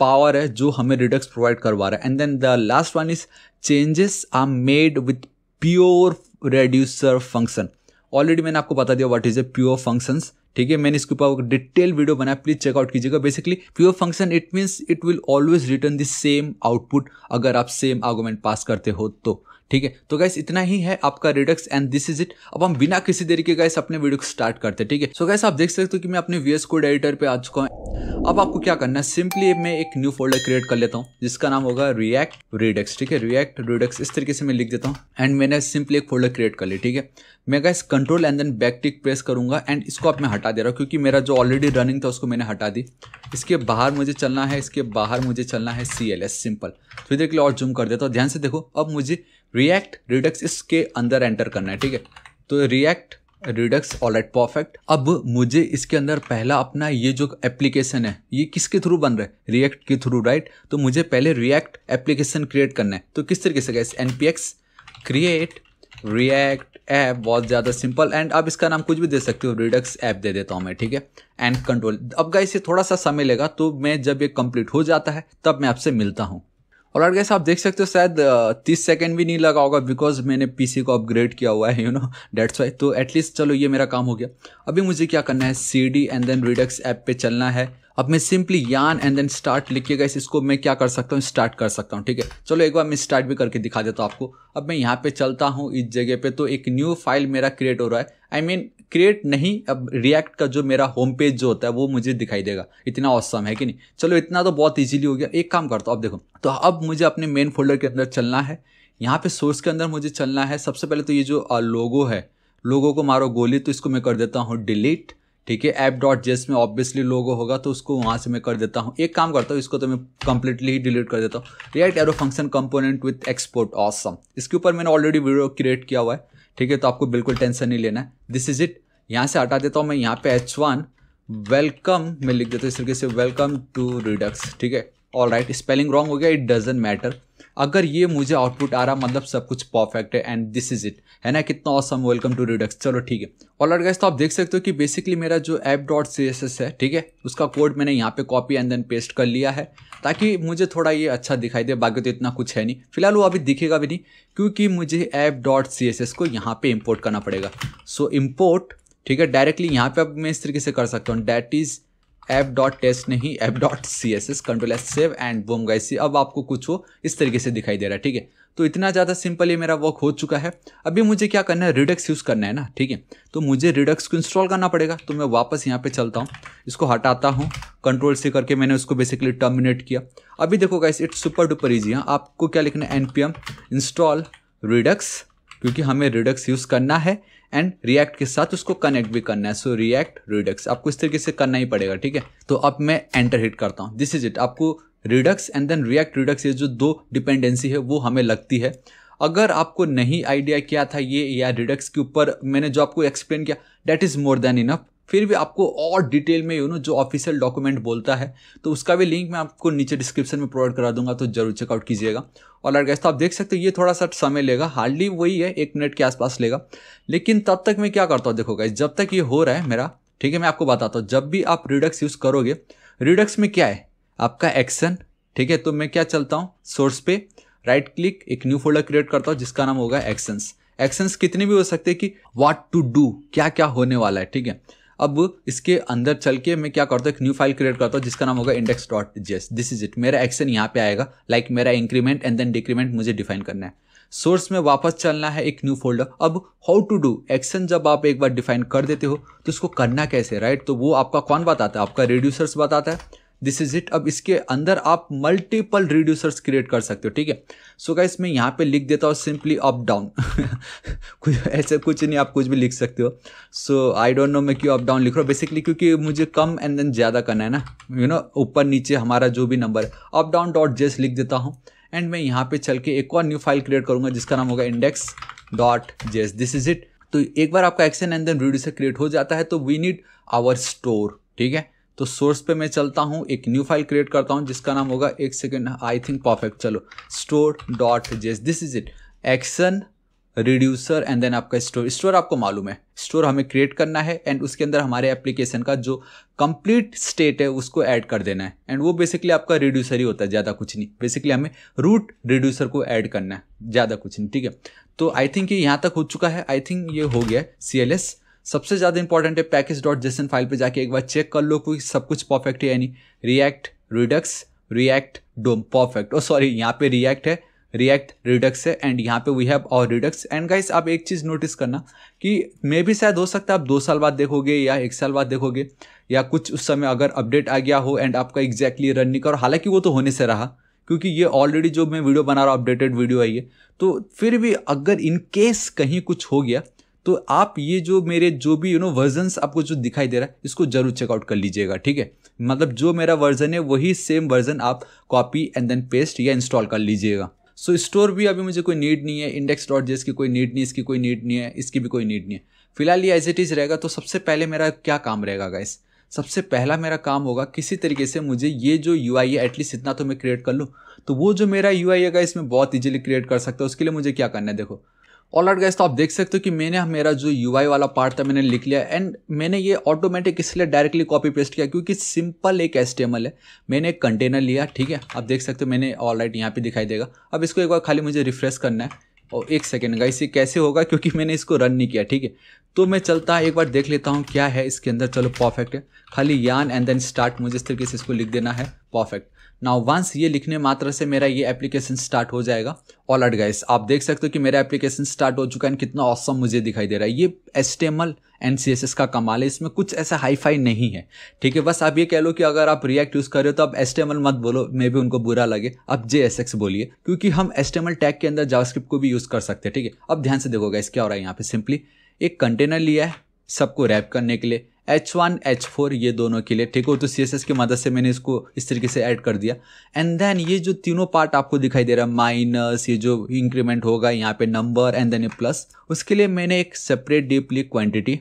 पावर है जो हमें Redux प्रोवाइड करवा रहा है। And then the last one is changes are made with pure reducer function. Already मैंने आपको बता दिया what is a pure functions, ठीक है। मैंने इसके ऊपर डिटेल वीडियो बनाया, प्लीज चेकआउट कीजिएगा। Basically pure function it means it will always return the same output अगर आप सेम आर्गुमेंट पास करते हो तो, ठीक है। तो गाइस इतना ही है आपका Redux and this is it. अब हम बिना किसी देरी के गाइस अपने वीडियो को स्टार्ट करते हैं, ठीक है। सो गाइस आप देख सकते हो कि मैं अपने वीएस कोड एडिटर पे आ चुका हूँ। अब आपको क्या करना है, सिंपली मैं एक न्यू फोल्डर क्रिएट कर लेता हूँ जिसका नाम होगा React Redux, ठीक है। React Redux इस तरीके से मैं लिख देता हूँ एंड मैंने सिंपली एक फोल्डर क्रिएट कर लिया, ठीक है। मैं guys control and then backtick press करूंगा एंड इसको आप मैं हटा दे रहा हूँ क्योंकि मेरा जो ऑलरेडी रनिंग था उसको मैंने हटा दी। इसके बाहर मुझे चलना है, इसके बाहर मुझे चलना है सी एल एस, सिंपल। थोड़ी देर के लिए और जूम कर देता हूँ, ध्यान से देखो। अब मुझे React Redux इसके अंदर एंटर करना है, ठीक है। तो React Redux, ऑलराइट परफेक्ट। अब मुझे इसके अंदर पहला अपना ये जो एप्लीकेशन है ये किसके थ्रू बन रहा है, React के थ्रू, राइट। तो मुझे पहले React एप्लीकेशन क्रिएट करना है। तो किस तरीके से guys, npx create React app, बहुत ज़्यादा सिंपल। एंड आप इसका नाम कुछ भी दे सकते हो, Redux ऐप दे देता हूँ मैं, ठीक है। एंड कंट्रोल, अब गाइस ये थोड़ा सा समय लेगा तो मैं जब ये कंप्लीट हो जाता है तब मैं आपसे मिलता हूँ। और गाइस आप देख सकते हो शायद तीस सेकंड भी नहीं लगा होगा बिकॉज मैंने पीसी को अपग्रेड किया हुआ है, यू नो डेट्स वाई। तो एटलीस्ट चलो ये मेरा काम हो गया। अभी मुझे क्या करना है, CD and then Redux app पे चलना है। अब मैं सिंपली यान एंड देन स्टार्ट लिख के गाइस इसको मैं क्या कर सकता हूँ, स्टार्ट कर सकता हूँ, ठीक है। चलो एक बार मैं स्टार्ट भी करके दिखा देता हूँ आपको। अब मैं यहाँ पे चलता हूँ इस जगह पे, तो एक न्यू फाइल मेरा क्रिएट हो रहा है। आई मीन क्रिएट नहीं, अब React का जो मेरा होम पेज जो होता है वो मुझे दिखाई देगा। इतना औसम है कि नहीं। चलो इतना तो बहुत ईजिली हो गया। एक काम करता हूँ, अब देखो तो अब मुझे अपने मेन फोल्डर के अंदर चलना है। यहाँ पे सोर्स के अंदर मुझे चलना है। सबसे पहले तो ये जो लोगो है, लोगो को मारो गोली, तो इसको मैं कर देता हूँ डिलीट, ठीक है। ऐप डॉट जेस में ऑब्वियसली लोगो होगा तो उसको वहाँ से मैं कर देता हूँ। एक काम करता हूँ, इसको तो मैं कंप्लीटली ही डिलीट कर देता हूँ। React arrow function component with export, awesome. इसके ऊपर मैंने ऑलरेडी वीडियो क्रिएट किया हुआ है, ठीक है, तो आपको बिल्कुल टेंशन नहीं लेना है। This is it. यहाँ से हटा देता हूँ मैं। यहाँ पे एच वन वेलकम मैं लिख देता हूँ इस तरीके से, वेलकम टू Redux, ठीक है। ऑल राइट, स्पेलिंग रॉन्ग हो गया, इट डजेंट मैटर। अगर ये मुझे आउटपुट आ रहा मतलब सब कुछ परफेक्ट है एंड दिस इज इट, है ना, कितना ऑसम। Welcome to Redux. चलो ठीक है। ऑलराइट गाइस, तो आप देख सकते हो कि बेसिकली मेरा जो app dot C S S है, ठीक है, उसका कोड मैंने यहाँ पे कॉपी एंड देन पेस्ट कर लिया है ताकि मुझे थोड़ा ये अच्छा दिखाई दे। बाकी तो इतना कुछ है नहीं, फिलहाल वो अभी दिखेगा भी नहीं क्योंकि मुझे app dot C S S को यहाँ पे इम्पोर्ट करना पड़ेगा। सो इम्पोर्ट, ठीक है, डायरेक्टली यहाँ पे अब मैं इस तरीके से कर सकता हूँ, that is app dot test नहीं app dot C S S, control S save and boom guys. अब आपको कुछ वो इस तरीके से दिखाई दे रहा है, ठीक है। तो इतना ज़्यादा सिंपल ये मेरा वर्क हो चुका है। अभी मुझे क्या करना है, रिडक्स यूज़ करना है ना, ठीक है। तो मुझे रिडक्स को इंस्टॉल करना पड़ेगा। तो मैं वापस यहाँ पे चलता हूँ, इसको हटाता हूँ, कंट्रोल से करके मैंने उसको बेसिकली टर्मिनेट किया। अभी देखो guys, it's super duper easy. हाँ, आपको क्या लिखना है, N P M install Redux, क्योंकि हमें रिडक्स यूज़ करना है एंड रिएक्ट के साथ उसको कनेक्ट भी करना है। सो रिएक्ट रिडक्स आपको इस तरीके से करना ही पड़ेगा, ठीक है। तो अब मैं एंटर हिट करता हूँ, दिस इज इट। आपको Redux and then React Redux, ये जो दो डिपेंडेंसी है वो हमें लगती है। अगर आपको नहीं आइडिया क्या था ये या रिडक्स के ऊपर मैंने जो आपको एक्सप्लेन किया, that is more than enough. फिर भी आपको और डिटेल में यू नो जो ऑफिशियल डॉक्यूमेंट बोलता है तो उसका भी लिंक मैं आपको नीचे डिस्क्रिप्शन में प्रोवाइड करा दूंगा, तो जरूर चेकआउट कीजिएगा। और गाइस, तो आप देख सकते हो ये थोड़ा सा समय लेगा, हार्डली वही है एक मिनट के आसपास लेगा। लेकिन तब तक मैं क्या करता हूँ, देखो गाइस, जब तक ये हो रहा है मेरा, ठीक है, मैं आपको बताता हूँ। जब भी आप रिडक्स यूज़ करोगे, रिडक्स में क्या है आपका एक्शन, ठीक है। तो मैं क्या चलता हूँ, सोर्स पे राइट क्लिक, एक न्यू फोल्डर क्रिएट करता हूँ जिसका नाम होगा एक्शंस। एक्शंस कितने भी हो सकते हैं कि व्हाट टू डू, क्या क्या होने वाला है, ठीक है। अब इसके अंदर चल के मैं क्या करता हूँ, एक न्यू फाइल क्रिएट करता हूँ जिसका नाम होगा index dot JS. This is it, मेरा एक्शन यहाँ पे आएगा, लाइक like मेरा इंक्रीमेंट एंड देन डिक्रीमेंट मुझे डिफाइन करना है। सोर्स में वापस चलना है, एक न्यू फोल्डर। अब हाउ टू डू एक्शन जब आप एक बार डिफाइन कर देते हो तो इसको करना कैसे, राइट right? तो वो आपका कौन बताता है, आपका रिड्यूसर्स बताता है। This is it. अब इसके अंदर आप मल्टीपल रिड्यूसर्स क्रिएट कर सकते हो, ठीक है। सो गाइस, मैं यहाँ पे लिख देता हूँ सिंपली अप डाउन, कुछ ऐसा कुछ नहीं, आप कुछ भी लिख सकते हो। सो आई डोंट नो मैं क्यों अप डाउन लिख रहा हूँ, बेसिकली क्योंकि मुझे कम एंड देन ज़्यादा करना है ना, यू नो ऊपर नीचे हमारा जो भी नंबर है। अप डाउन डॉट जेएस लिख देता हूँ एंड मैं यहाँ पे चल के एक और न्यू फाइल क्रिएट करूँगा जिसका नाम होगा index dot JS. This is it. तो एक बार आपका action and then reducer create हो जाता है तो वी नीड आवर स्टोर, ठीक है। तो सोर्स पे मैं चलता हूँ, एक न्यू फाइल क्रिएट करता हूँ जिसका नाम होगा, एक सेकेंड, आई थिंक परफेक्ट, चलो store dot JS. This is it, action reducer and then आपका स्टोर। स्टोर आपको मालूम है, स्टोर हमें क्रिएट करना है एंड उसके अंदर हमारे एप्लीकेशन का जो कंप्लीट स्टेट है उसको ऐड कर देना है एंड वो बेसिकली आपका रिड्यूसर ही होता है, ज़्यादा कुछ नहीं। बेसिकली हमें रूट रिड्यूसर को ऐड करना है, ज़्यादा कुछ नहीं, ठीक है। तो आई थिंक ये यहाँ तक हो चुका है, आई थिंक ये हो गया है। सी एल एस सबसे ज़्यादा इंपॉर्टेंट है, पैकेज डॉट जेसन फाइल पे जाके एक बार चेक कर लो कि सब कुछ परफेक्ट है या नहीं। React Redux React DOM perfect, oh sorry यहाँ पे रिएक्ट है, रिएक्ट रिडक्स है एंड यहाँ पे वी हैव और रिडक्स। एंड गाइस, आप एक चीज़ नोटिस करना कि मे भी शायद हो सकता है आप दो साल बाद देखोगे या एक साल बाद देखोगे या कुछ उस समय अगर अपडेट आ गया हो एंड आपका एग्जैक्टली रन नहीं करो, हालांकि वो तो होने से रहा क्योंकि ये ऑलरेडी जो मैं वीडियो बना रहा हूँ अपडेटेड वीडियो है ये। तो फिर भी अगर इनकेस कहीं कुछ हो गया तो आप ये जो मेरे जो भी यू नो वर्जन्स आपको जो दिखाई दे रहा है इसको जरूर चेकआउट कर लीजिएगा, ठीक है। मतलब जो मेरा वर्जन है वही सेम वर्जन आप कॉपी एंड देन पेस्ट या इंस्टॉल कर लीजिएगा। सो स्टोर भी अभी मुझे कोई नीड नहीं है, इंडेक्स डॉट जेएस की कोई नीड नहीं, इसकी कोई नीड नहीं है, इसकी भी कोई नीड नहीं है। फिलहाल ये एज इट इज़ रहेगा। तो सबसे पहले मेरा क्या काम रहेगा गाइस, सबसे पहला मेरा काम होगा किसी तरीके से मुझे ये जो यू आई है एटलीस्ट इतना तो मैं क्रिएट कर लूँ। तो वो जो मेरा यू आई है गाइस मैं बहुत ईजिली क्रिएट कर सकता हूँ। उसके लिए मुझे क्या करना है, देखो ऑलराइट गाइस, तो आप देख सकते हो कि मैंने मेरा जो यूआई वाला पार्ट था मैंने लिख लिया एंड मैंने ये ऑटोमेटिक इसलिए डायरेक्टली कॉपी पेस्ट किया क्योंकि सिंपल एक एचटीएमएल है। मैंने एक कंटेनर लिया, ठीक है, आप देख सकते हो मैंने ऑलराइट यहाँ पे दिखाई देगा। अब इसको एक बार खाली मुझे रिफ्रेश करना है और एक सेकेंड गाइस, ये कैसे होगा क्योंकि मैंने इसको रन नहीं किया, ठीक है। तो मैं चलता एक बार देख लेता हूँ क्या है इसके अंदर। चलो परफेक्ट है, खाली यान एंड देन स्टार्ट मुझे इस तरीके से इसको लिख देना है, परफेक्ट। नाउ वंस ये लिखने मात्र से मेरा ये एप्लीकेशन स्टार्ट हो जाएगा। ऑलराइट गाइस, आप देख सकते हो कि मेरा एप्लीकेशन स्टार्ट हो चुका है एंड कितना ऑसम मुझे दिखाई दे रहा है। ये एचटीएमएल एंड सीएसएस का कमाल है, इसमें कुछ ऐसा हाई फाई नहीं है, ठीक है। बस आप ये कह लो कि अगर आप रिएक्ट यूज़ कर रहे हो तो आप एचटीएमएल मत बोलो, मे भी उनको बुरा लगे, आप जेएसएक्स बोलिए क्योंकि हम एचटीएमएल टैग के अंदर जावास्क्रिप्ट को भी यूज़ कर सकते हैं, ठीक है। अब ध्यान से देखो गाइस क्या हो रहा है यहाँ पे। सिंपली एक कंटेनर लिया है सबको रैप करने के लिए, एच वन, एच फोर ये दोनों के लिए, ठीक हो। तो सी एस एस की मदद से मैंने इसको इस तरीके से ऐड कर दिया एंड देन ये जो तीनों पार्ट आपको दिखाई दे रहा है माइनस, ये जो इंक्रीमेंट होगा यहाँ पे नंबर एंड देन ये प्लस, उसके लिए मैंने एक सेपरेट डीपली क्वांटिटी,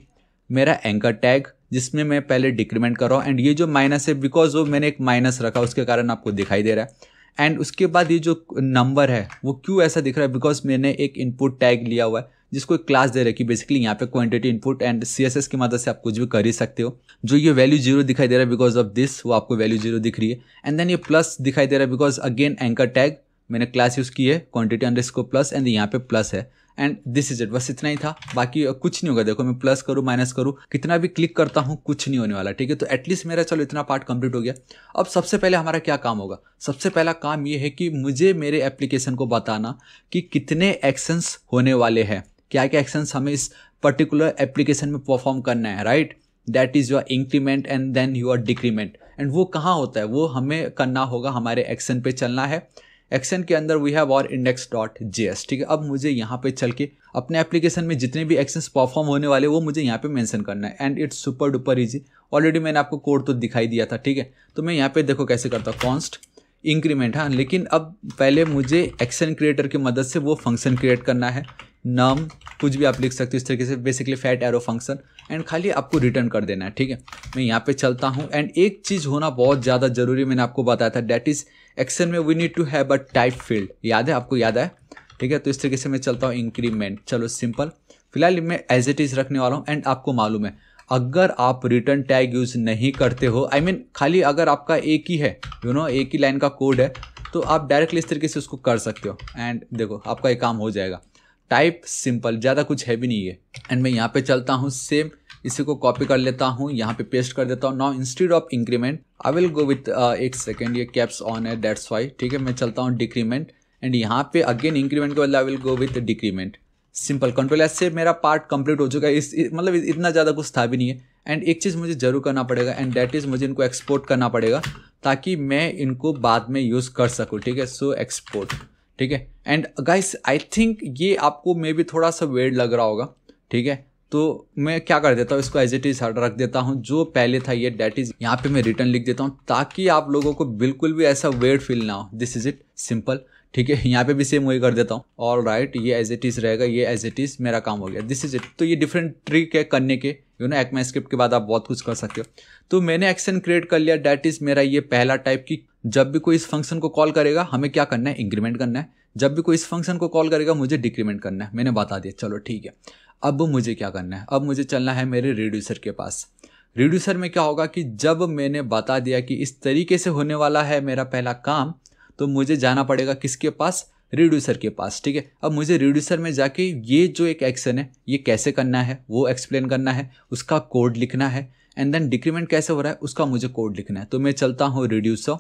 मेरा एंकर टैग जिसमें मैं पहले डिक्रीमेंट कर रहा हूँ एंड ये जो माइनस है बिकॉज वो मैंने एक माइनस रखा उसके कारण आपको दिखाई दे रहा है एंड उसके बाद ये जो नंबर है वो क्यों ऐसा दिख रहा है, बिकॉज मैंने एक इनपुट टैग लिया हुआ है जिसको एक क्लास दे रहा है कि बेसिकली यहाँ पे क्वांटिटी इनपुट एंड सीएसएस की मदद से आप कुछ भी कर ही सकते हो। जो ये वैल्यू जीरो दिखाई दे रहा है बिकॉज ऑफ दिस, वो आपको वैल्यू जीरो दिख रही है। एंड देन ये प्लस दिखाई दे रहा है बिकॉज अगेन एंकर टैग मैंने क्लास यूज़ की है क्वांटिटी अंडरस्कोर प्लस एंड यहाँ पे प्लस है। एंड दिस इज इट, बस इतना ही था, बाकी कुछ नहीं होगा। देखो मैं प्लस करूँ माइनस करूँ कितना भी क्लिक करता हूँ कुछ नहीं होने वाला। ठीक है, तो एटलीस्ट मेरा चलो इतना पार्ट कंप्लीट हो गया। अब सबसे पहले हमारा क्या काम होगा? सबसे पहला काम ये है कि मुझे मेरे एप्लीकेशन को बताना कि कितने एक्शंस होने वाले हैं, क्या क्या एक्शंस हमें इस पर्टिकुलर एप्लीकेशन में परफॉर्म करना है। Right, that is your increment and then your decrement. And वो कहाँ होता है? वो हमें करना होगा, हमारे एक्शन पे चलना है। एक्शन के अंदर वी हैव और इंडेक्स डॉट जी एस। ठीक है, अब मुझे यहाँ पे चल के अपने एप्लीकेशन में जितने भी एक्शंस परफॉर्म होने वाले वो मुझे यहाँ पे मेंशन करना है। And it's super duper easy, already मैंने आपको कोड तो दिखाई दिया था। ठीक है, तो मैं यहाँ पे देखो कैसे करता हूँ, कॉन्स्ट इंक्रीमेंट। हाँ, लेकिन अब पहले मुझे एक्शन क्रिएटर की मदद से वो फंक्शन क्रिएट करना है। नाम कुछ भी आप लिख सकते हो इस तरीके से, basically fat arrow function, and खाली आपको रिटर्न कर देना है। ठीक है, मैं यहाँ पे चलता हूँ। एंड एक चीज़ होना बहुत ज़्यादा जरूरी, मैंने आपको बताया था, डैट इज़ एक्शन में we need to have a type field. याद है आपको? याद है? ठीक है, तो इस तरीके से मैं चलता हूँ इंक्रीमेंट। चलो सिंपल, फिलहाल मैं एज इट इज़ रखने वाला हूँ। एंड आपको मालूम है अगर आप रिटर्न टैग यूज़ नहीं करते हो, आई I मीन mean, खाली अगर आपका एक ही है, यू you नो know, एक ही लाइन का कोड है, तो आप डायरेक्टली इस तरीके से उसको कर सकते हो। एंड देखो आपका ये काम हो जाएगा। टाइप सिंपल, ज़्यादा कुछ है भी नहीं है। एंड मैं यहाँ पे चलता हूँ, सेम इसी को कॉपी कर लेता हूँ, यहाँ पे पेस्ट कर देता हूँ। Now instead of increment I will go with एक सेकेंड, ये कैप्स ऑन है दैट्स वाई। ठीक है, मैं चलता हूँ डिक्रीमेंट। एंड यहाँ पे अगेन इंक्रीमेंट के बदले I will go with decrement. Simple, control S से मेरा पार्ट कंप्लीट हो चुका है। इस मतलब इतना ज़्यादा कुछ था भी नहीं है। एंड एक चीज़ मुझे जरूर करना पड़ेगा, एंड दैट इज़ मुझे इनको एक्सपोर्ट करना पड़ेगा ताकि मैं इनको बाद में यूज़ कर सकूँ। ठीक है, सो एक्सपोर्ट। ठीक है, एंड गाइस आई थिंक ये आपको मे बी थोड़ा सा वेड लग रहा होगा। ठीक है, तो मैं क्या कर देता हूँ, इसको एज इट इज़ रख देता हूँ जो पहले था ये, डैट इज़ यहाँ पे मैं रिटर्न लिख देता हूँ ताकि आप लोगों को बिल्कुल भी ऐसा वेड फील ना हो। This is it, simple. ठीक है, यहाँ पे भी सेम वही कर देता हूँ। ऑल राइट, ये एज इट इज़ रहेगा, ये एज इट इज़, मेरा काम हो गया। This is it. तो ये डिफरेंट ट्रिक है करने के, यू नो एक्मा स्क्रिप्ट के बाद आप बहुत कुछ कर सकते हो। तो मैंने एक्शन क्रिएट कर लिया, डैट इज़ मेरा ये पहला टाइप की। जब भी कोई इस फंक्शन को कॉल करेगा हमें क्या करना है? इंक्रीमेंट करना है। जब भी कोई इस फंक्शन को कॉल करेगा मुझे डिक्रीमेंट करना है, मैंने बता दिया। चलो ठीक है, अब मुझे क्या करना है? अब मुझे चलना है मेरे रिड्यूसर के पास। रिड्यूसर में क्या होगा कि जब मैंने बता दिया कि इस तरीके से होने वाला है मेरा पहला काम, तो मुझे जाना पड़ेगा किसके पास? रिड्यूसर के पास। ठीक है, अब मुझे रिड्यूसर में जाके ये जो एक एक्शन है ये कैसे करना है वो एक्सप्लेन करना है, उसका कोड लिखना है। एंड देन डिक्रीमेंट कैसे हो रहा है उसका मुझे कोड लिखना है। तो मैं चलता हूँ रिड्यूसर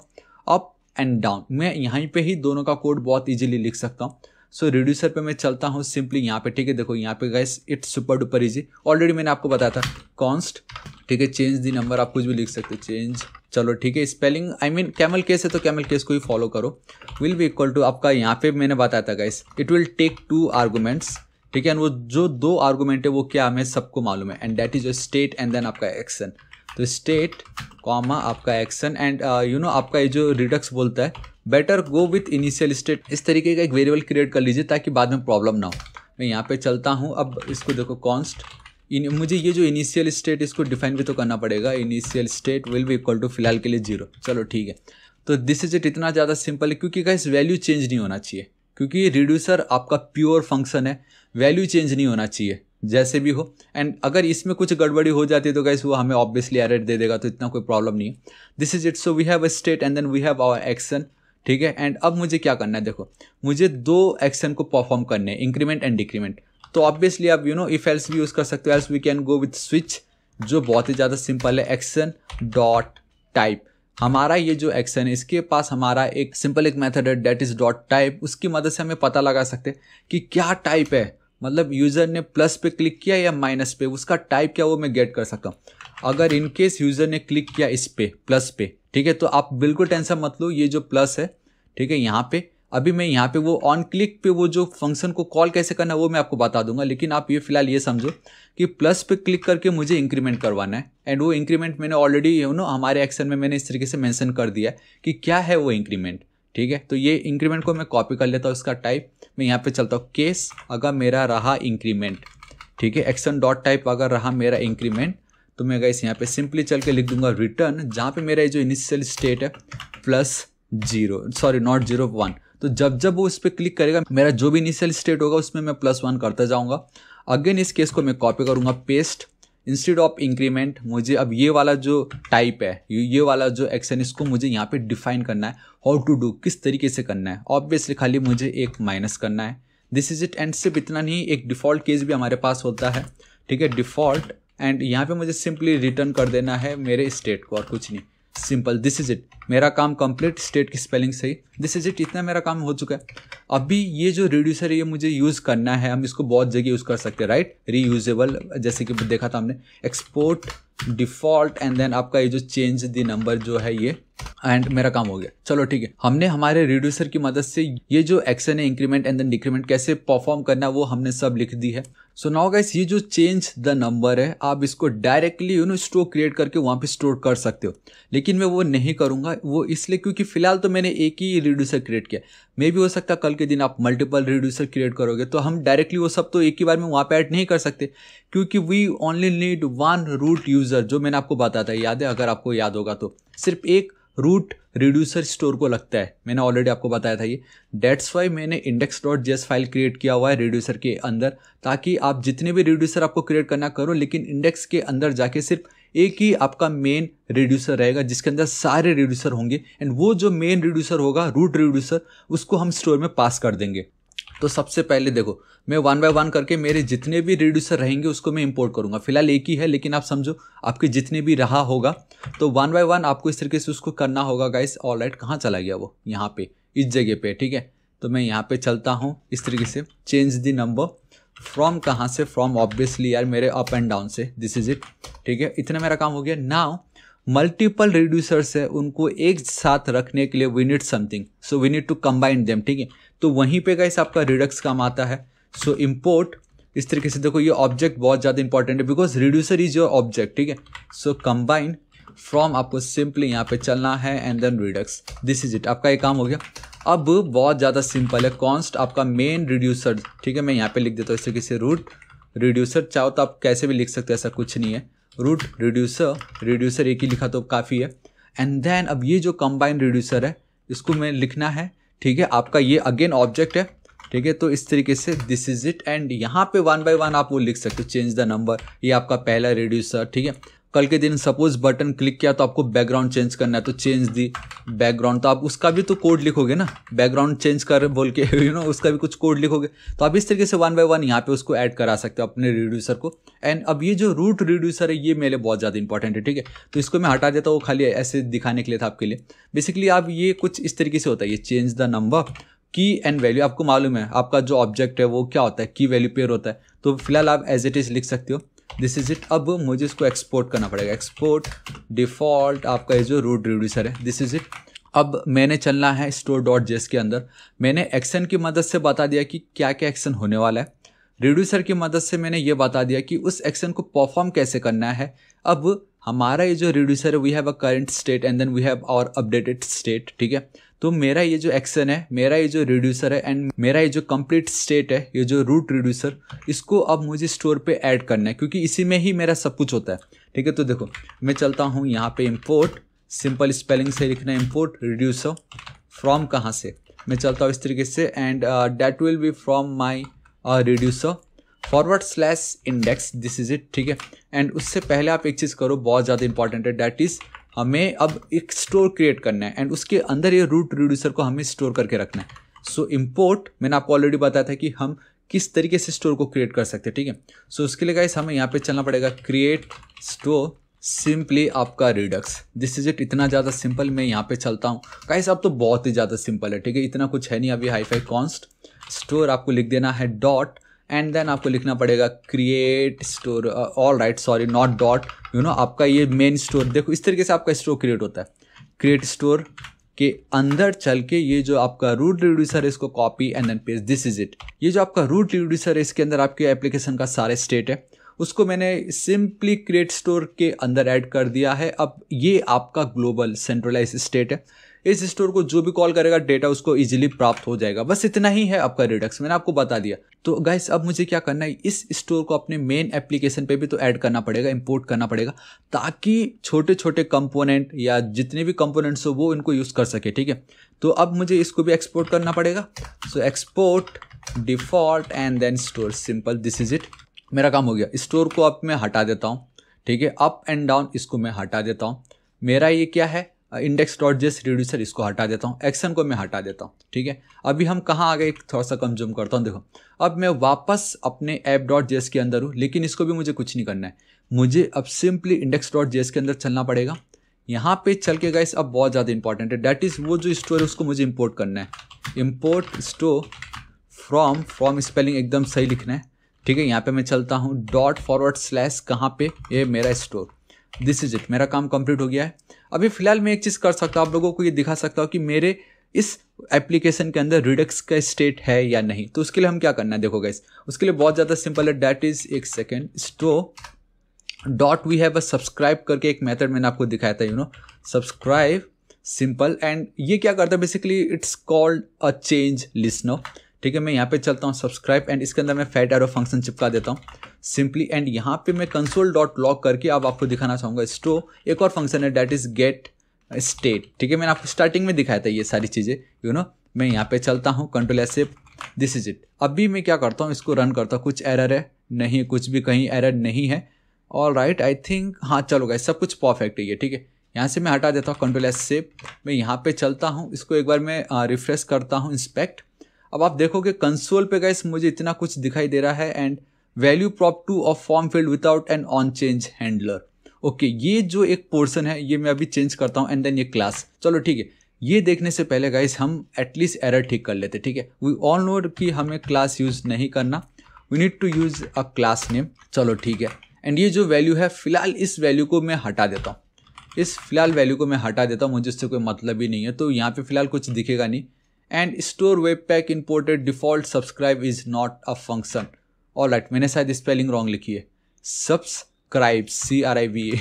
अप एंड डाउन, मैं यहीं पे ही दोनों का कोड बहुत इजीली लिख सकता हूँ। सो so, रिड्यूसर पे मैं चलता हूँ सिंपली यहाँ पे। ठीक है, देखो यहाँ पे guys it's super duper easy, already मैंने आपको बताया था। कॉन्स्ट, ठीक है, चेंज दी नंबर, आप कुछ भी लिख सकते हो, चेंज। चलो ठीक है, spelling I mean camel case है तो कैमल केस को ही फॉलो करो। विल बी इक्वल टू आपका यहाँ पे मैंने बताया था guys, it will take two arguments. ठीक है, एंड वो जो दो आर्गूमेंट है वो क्या हमें सबको मालूम है, and that is your state and then आपका एक्शन। तो स्टेट कॉमा आपका एक्शन एंड यू नो आपका ये जो रिडक्स बोलता है better go with initial state, इस तरीके का एक वेरिएबल क्रिएट कर लीजिए ताकि बाद में प्रॉब्लम ना हो। मैं यहाँ पे चलता हूँ, अब इसको देखो कॉन्स्ट, मुझे ये जो इनिशियल स्टेट इसको डिफाइन भी तो करना पड़ेगा। Initial state will be equal to फिलहाल के लिए जीरो। चलो ठीक है, तो दिस इज इट, इतना ज़्यादा सिंपल है क्योंकि गाइस वैल्यू चेंज नहीं होना चाहिए, क्योंकि रिड्यूसर आपका प्योर फंक्शन है, वैल्यू चेंज नहीं होना चाहिए जैसे भी हो। एंड अगर इसमें कुछ गड़बड़ी हो जाती है तो गाइस वो हमें ऑब्वियसली एरर दे देगा, तो इतना कोई प्रॉब्लम नहीं है। This is it. So we have a state and then we have our action. ठीक है, एंड अब मुझे क्या करना है? देखो मुझे दो एक्शन को परफॉर्म करने हैं, इंक्रीमेंट एंड डिक्रीमेंट। तो ऑब्वियसली आप यू नो इफ एल्स भी यूज़ कर सकते हो, else we can go with switch जो बहुत ही ज़्यादा सिंपल है। एक्शन डॉट टाइप, हमारा ये जो एक्शन है इसके पास हमारा एक सिंपल एक मैथड है डेट इज डॉट टाइप। उसकी मदद से हमें पता लगा सकते हैं कि क्या टाइप है, मतलब यूज़र ने प्लस पे क्लिक किया या माइनस पे, उसका टाइप क्या वो मैं गेट कर सकता हूँ। अगर इनकेस यूज़र ने क्लिक किया इस पे प्लस पे, ठीक है, तो आप बिल्कुल टेंशन मत लो, ये जो प्लस है ठीक है यहाँ पे, अभी मैं यहाँ पे वो ऑन क्लिक पे वो जो फंक्शन को कॉल कैसे करना है वो मैं आपको बता दूंगा। लेकिन आप ये फिलहाल ये समझो कि प्लस पे क्लिक करके मुझे इंक्रीमेंट करवाना है, एंड वो इंक्रीमेंट मैंने ऑलरेडी यू नो हमारे एक्शन में मैंने इस तरीके से मैंशन कर दिया कि क्या है वो इंक्रीमेंट। ठीक है, तो ये इंक्रीमेंट को मैं कॉपी कर लेता हूँ, इसका टाइप मैं यहाँ पे चलता हूँ केस, अगर मेरा रहा इंक्रीमेंट, ठीक है, एक्शन डॉट टाइप अगर रहा मेरा इंक्रीमेंट, तो मैं गाइस यहाँ पे सिंपली चल के लिख दूंगा रिटर्न, जहाँ पे मेरा ये जो इनिशियल स्टेट है plus zero sorry not zero one. तो जब जब वो इस पर क्लिक करेगा मेरा जो भी इनिशियल स्टेट होगा उसमें मैं प्लस वन करता जाऊँगा। अगेन इस केस को मैं कॉपी करूँगा पेस्ट। इंस्टेड ऑफ इंक्रीमेंट मुझे अब ये वाला जो टाइप है ये वाला जो एक्शन इसको मुझे यहाँ पे डिफाइन करना है, हाउ टू डू किस तरीके से करना है। ऑब्वियसली खाली मुझे एक माइनस करना है, दिस इज इट। एंड सिर्फ इतना नहीं, एक डिफ़ॉल्ट केस भी हमारे पास होता है, ठीक है डिफ़ॉल्ट। एंड यहाँ पे मुझे सिंपली रिटर्न कर देना है मेरे स्टेट को और कुछ नहीं, सिंपल दिस इज इट। मेरा काम कंप्लीट, स्टेट की स्पेलिंग सही, दिस इज इट। इतना मेरा काम हो चुका है। अभी ये जो रिड्यूसर है ये मुझे यूज़ करना है, हम इसको बहुत जगह यूज़ कर सकते हैं, राइट रीयूजेबल, जैसे कि देखा था हमने एक्सपोर्ट डिफ़ॉल्ट एंड देन आपका ये जो चेंज द नंबर जो है ये, एंड मेरा काम हो गया। चलो ठीक है, हमने हमारे रिड्यूसर की मदद से ये जो एक्शन है इंक्रीमेंट एंड देन डिक्रीमेंट कैसे परफॉर्म करना वो हमने सब लिख दी है। सो नाउ गाइस ये जो चेंज द नंबर है आप इसको directly you know store create करके वहाँ पे स्टोर कर सकते हो, लेकिन मैं वो नहीं करूँगा। वो इसलिए क्योंकि फिलहाल तो मैंने एक ही रिड्यूसर क्रिएट किया, मे भी हो सकता है कल के दिन आप मल्टीपल रिड्यूसर क्रिएट करोगे, तो हम डायरेक्टली वो सब तो एक ही बार में वहाँ पे ऐड नहीं कर सकते, क्योंकि we only need one root user, जो मैंने आपको बताया था, याद है अगर आपको याद होगा तो। सिर्फ एक रूट रिड्यूसर स्टोर को लगता है, मैंने ऑलरेडी आपको बताया था ये। डेट्स वाई मैंने index dot JS file create किया हुआ है रिड्यूसर के अंदर, ताकि आप जितने भी रिड्यूसर आपको क्रिएट करना करो, लेकिन इंडेक्स के अंदर जाके सिर्फ एक ही आपका मेन रिड्यूसर रहेगा जिसके अंदर सारे रिड्यूसर होंगे, एंड वो जो मेन रिड्यूसर होगा रूट रिड्यूसर उसको हम स्टोर में पास कर देंगे। तो सबसे पहले देखो मैं वन बाय वन करके मेरे जितने भी रिड्यूसर रहेंगे उसको मैं इंपोर्ट करूँगा। फिलहाल एक ही है, लेकिन आप समझो आपके जितने भी रहा होगा तो वन बाय वन आपको इस तरीके से उसको करना होगा गाइस। ऑलराइट, कहाँ चला गया वो? यहाँ पे इस जगह पे, ठीक है। तो मैं यहाँ पे चलता हूँ इस तरीके से, चेंज द नंबर फ्रॉम, कहाँ से फ्रॉम? ऑब्वियसली यार मेरे अप एंड डाउन से, दिस इज इट, ठीक है। इतना मेरा काम हो गया। नाउ मल्टीपल रिड्यूसर्स है, उनको एक साथ रखने के लिए we need something, so we need to combine them, ठीक है। तो वहीं पे गाइस आपका रिडक्स काम आता है। सो so, इम्पोर्ट इस तरीके से। देखो ये ऑब्जेक्ट बहुत ज़्यादा इंपॉर्टेंट है because reducer is your object, ठीक है। सो कंबाइन फ्रॉम आपको सिंपली यहाँ पे चलना है and then Redux, this is it. आपका ये काम हो गया। अब बहुत ज़्यादा सिंपल है, कॉन्स्ट आपका मेन रिड्यूसर, ठीक है। मैं यहाँ पे लिख देता हूँ इस तरीके से रूट रिड्यूसर, चाहो तो आप कैसे भी लिख सकते हो, ऐसा कुछ नहीं है। रूट रिड्यूसर, रिड्यूसर एक ही लिखा तो काफ़ी है। एंड देन अब ये जो कंबाइन रिड्यूसर है इसको मैं लिखना है, ठीक है। आपका ये अगेन ऑब्जेक्ट है, ठीक है। तो इस तरीके से दिस इज इट। एंड यहाँ पे वन बाय वन आप वो लिख सकते हो, चेंज द नंबर, ये आपका पहला रिड्यूसर, ठीक है। कल के दिन सपोज बटन क्लिक किया तो आपको बैकग्राउंड चेंज करना है, तो चेंज दी बैकग्राउंड, तो आप उसका भी तो कोड लिखोगे ना, बैकग्राउंड चेंज कर बोल के, यू नो उसका भी कुछ कोड लिखोगे। तो आप इस तरीके से वन बाय वन यहाँ पे उसको ऐड करा सकते हो अपने रिड्यूसर को। एंड अब ये जो रूट रिड्यूसर है ये मेरे लिए बहुत ज़्यादा इंपॉर्टेंट है, ठीक है। तो इसको मैं हटा देता हूँ, खाली ऐसे दिखाने के लिए था आपके लिए। बेसिकली आप ये कुछ इस तरीके से होता है, ये चेंज द नंबर की एंड वैल्यू। आपको मालूम है आपका जो ऑब्जेक्ट है वो क्या होता है, की वैल्यू पेयर होता है। तो फिलहाल आप एज इट इज़ लिख सकते हो, दिस इज इट। अब मुझे इसको एक्सपोर्ट करना पड़ेगा, एक्सपोर्ट डिफ़ॉल्ट आपका ये जो रूट रिड्यूसर है, दिस इज इट। अब मैंने चलना है स्टोर डॉट जेएस के अंदर। मैंने एक्शन की मदद से बता दिया कि क्या क्या एक्शन होने वाला है, रिड्यूसर की मदद से मैंने ये बता दिया कि उस एक्शन को परफॉर्म कैसे करना है। अब हमारा ये जो रिड्यूसर है we have a current state and then we have our updated state, ठीक है। तो मेरा ये जो एक्शन है, मेरा ये जो रिड्यूसर है एंड मेरा ये जो कंप्लीट स्टेट है, ये जो रूट रिड्यूसर, इसको अब मुझे स्टोर पे ऐड करना है, क्योंकि इसी में ही मेरा सब कुछ होता है, ठीक है। तो देखो मैं चलता हूँ यहाँ पे, इम्पोर्ट सिंपल स्पेलिंग से लिखना, इम्पोर्ट रिड्यूसर फ्रॉम, कहाँ से? मैं चलता हूँ इस तरीके से, and that will be from my reducer forward slash index, this is it, ठीक है। एंड उससे पहले आप एक चीज़ करो, बहुत ज़्यादा इंपॉर्टेंट है, डैट इज़ हमें अब एक स्टोर क्रिएट करना है एंड उसके अंदर ये रूट रिड्यूसर को हमें स्टोर करके रखना है। सो इम्पोर्ट, मैंने आपको ऑलरेडी बताया था कि हम किस तरीके से स्टोर को क्रिएट कर सकते हैं, ठीक है। सो उसके लिए गाइस हमें यहाँ पे चलना पड़ेगा, क्रिएट स्टोर सिंपली आपका रिडक्स, दिस इज इट। इतना ज़्यादा सिंपल, मैं यहाँ पे चलता हूँ गाइस, अब तो बहुत ही ज़्यादा सिंपल है, ठीक है। इतना कुछ है नहीं अभी। हाई फाई कॉन्स्ट स्टोर आपको लिख देना है डॉट, एंड देन आपको लिखना पड़ेगा create store, all right sorry not dot, you know आपका ये मेन स्टोर। देखो इस तरीके से आपका स्टोर क्रिएट होता है। क्रिएट स्टोर के अंदर चल के ये जो आपका रूट रिड्यूसर है इसको copy and then paste, this is it. ये जो आपका रूट रिड्यूसर है इसके अंदर आपके एप्लीकेशन का सारे स्टेट है, उसको मैंने सिंपली क्रिएट स्टोर के अंदर ऐड कर दिया है। अब ये आपका ग्लोबल सेंट्रलाइज स्टेट है, इस स्टोर को जो भी कॉल करेगा डेटा उसको इजीली प्राप्त हो जाएगा। बस इतना ही है आपका रिडक्स, मैंने आपको बता दिया। तो गाइस अब मुझे क्या करना है, इस स्टोर को अपने मेन एप्लीकेशन पे भी तो ऐड करना पड़ेगा, इंपोर्ट करना पड़ेगा, ताकि छोटे छोटे कंपोनेंट या जितने भी कंपोनेंट्स हो वो इनको यूज कर सके। ठीक है, तो अब मुझे इसको भी एक्सपोर्ट करना पड़ेगा। So export default and then store, simple, this is it. मेरा काम हो गया। स्टोर को अब मैं हटा देता हूँ, ठीक है, अप एंड डाउन इसको मैं हटा देता हूँ। मेरा ये क्या है, इंडेक्स डॉट जेस रिड्यूसर, इसको हटा देता हूँ। एक्शन को मैं हटा देता हूँ, ठीक है। अभी हम कहाँ आ गए, थोड़ा सा कंज्यूम करता हूँ। देखो अब मैं वापस अपने ऐप डॉट जेस के अंदर हूँ, लेकिन इसको भी मुझे कुछ नहीं करना है। मुझे अब सिंपली इंडेक्स डॉट जेस के अंदर चलना पड़ेगा। यहाँ पे चल के गाइस अब बहुत ज़्यादा इंपॉर्टेंट है, डैट इज़ वो जो स्टोर है उसको मुझे इम्पोर्ट करना है। Import store from, from spelling एकदम सही लिखना है, ठीक है। यहाँ पे मैं चलता हूँ, डॉट फॉरवर्ड स्लैश कहाँ पे, ये मेरा स्टोर, दिस इज इट। मेरा काम कंप्लीट हो गया है। अभी फिलहाल मैं एक चीज़ कर सकता हूँ, आप लोगों को ये दिखा सकता हूँ कि मेरे इस एप्लीकेशन के अंदर रिडक्स का स्टेट है या नहीं। तो उसके लिए हम क्या करना है, देखो गाइस उसके लिए बहुत ज़्यादा सिंपल है। डैट इज एक second store dot we have a subscribe करके एक मेथड मैंने आपको दिखाया था, you know subscribe, simple. And ये क्या करता है basically, it's called a change listener, ठीक है। मैं यहाँ पे चलता हूँ सब्सक्राइब, एंड इसके अंदर मैं फैट एरो फंक्शन चिपका देता हूँ सिंपली। एंड यहाँ पे मैं कंसोल डॉट लॉग करके अब आपको दिखाना चाहूँगा स्टोर एक और फंक्शन है, डैट इज गेट स्टेट, ठीक है। मैंने आपको स्टार्टिंग में दिखाया था ये सारी चीज़ें, यू नो। मैं यहाँ पे चलता हूँ, control S, this is it. अभी मैं क्या करता हूँ, इसको रन करता हूँ। कुछ एरर है नहीं, कुछ भी कहीं एरर नहीं है। ऑल राइट, आई थिंक हाँ चलो गाइस सब कुछ परफेक्ट है ये, ठीक है। यहाँ से मैं हटा देता हूँ, कंट्रोल एस से मैं यहाँ पर चलता हूँ, इसको एक बार मैं रिफ्रेश करता हूँ, इंस्पेक्ट। अब आप देखोगे कंसोल पे गाइस मुझे इतना कुछ दिखाई दे रहा है। And value prop to of form field without an on change handler, okay. ये जो एक पोर्शन है ये मैं अभी चेंज करता हूँ, एंड देन ये क्लास, चलो ठीक है। ये देखने से पहले गाइस हम एटलीस्ट एरर ठीक कर लेते, ठीक है। वी ऑल नो कि हमें क्लास यूज नहीं करना, we need to use a class name, चलो ठीक है। एंड ये जो वैल्यू है फिलहाल इस वैल्यू को मैं हटा देता हूँ, इस फिलहाल वैल्यू को मैं हटा देता हूँ, मुझे इससे कोई मतलब ही नहीं है। तो यहाँ पर फिलहाल कुछ दिखेगा नहीं। And store webpack imported default subscribe is not a function, all right. मैंने शायद स्पेलिंग रॉन्ग लिखी है, subscribe C R I V,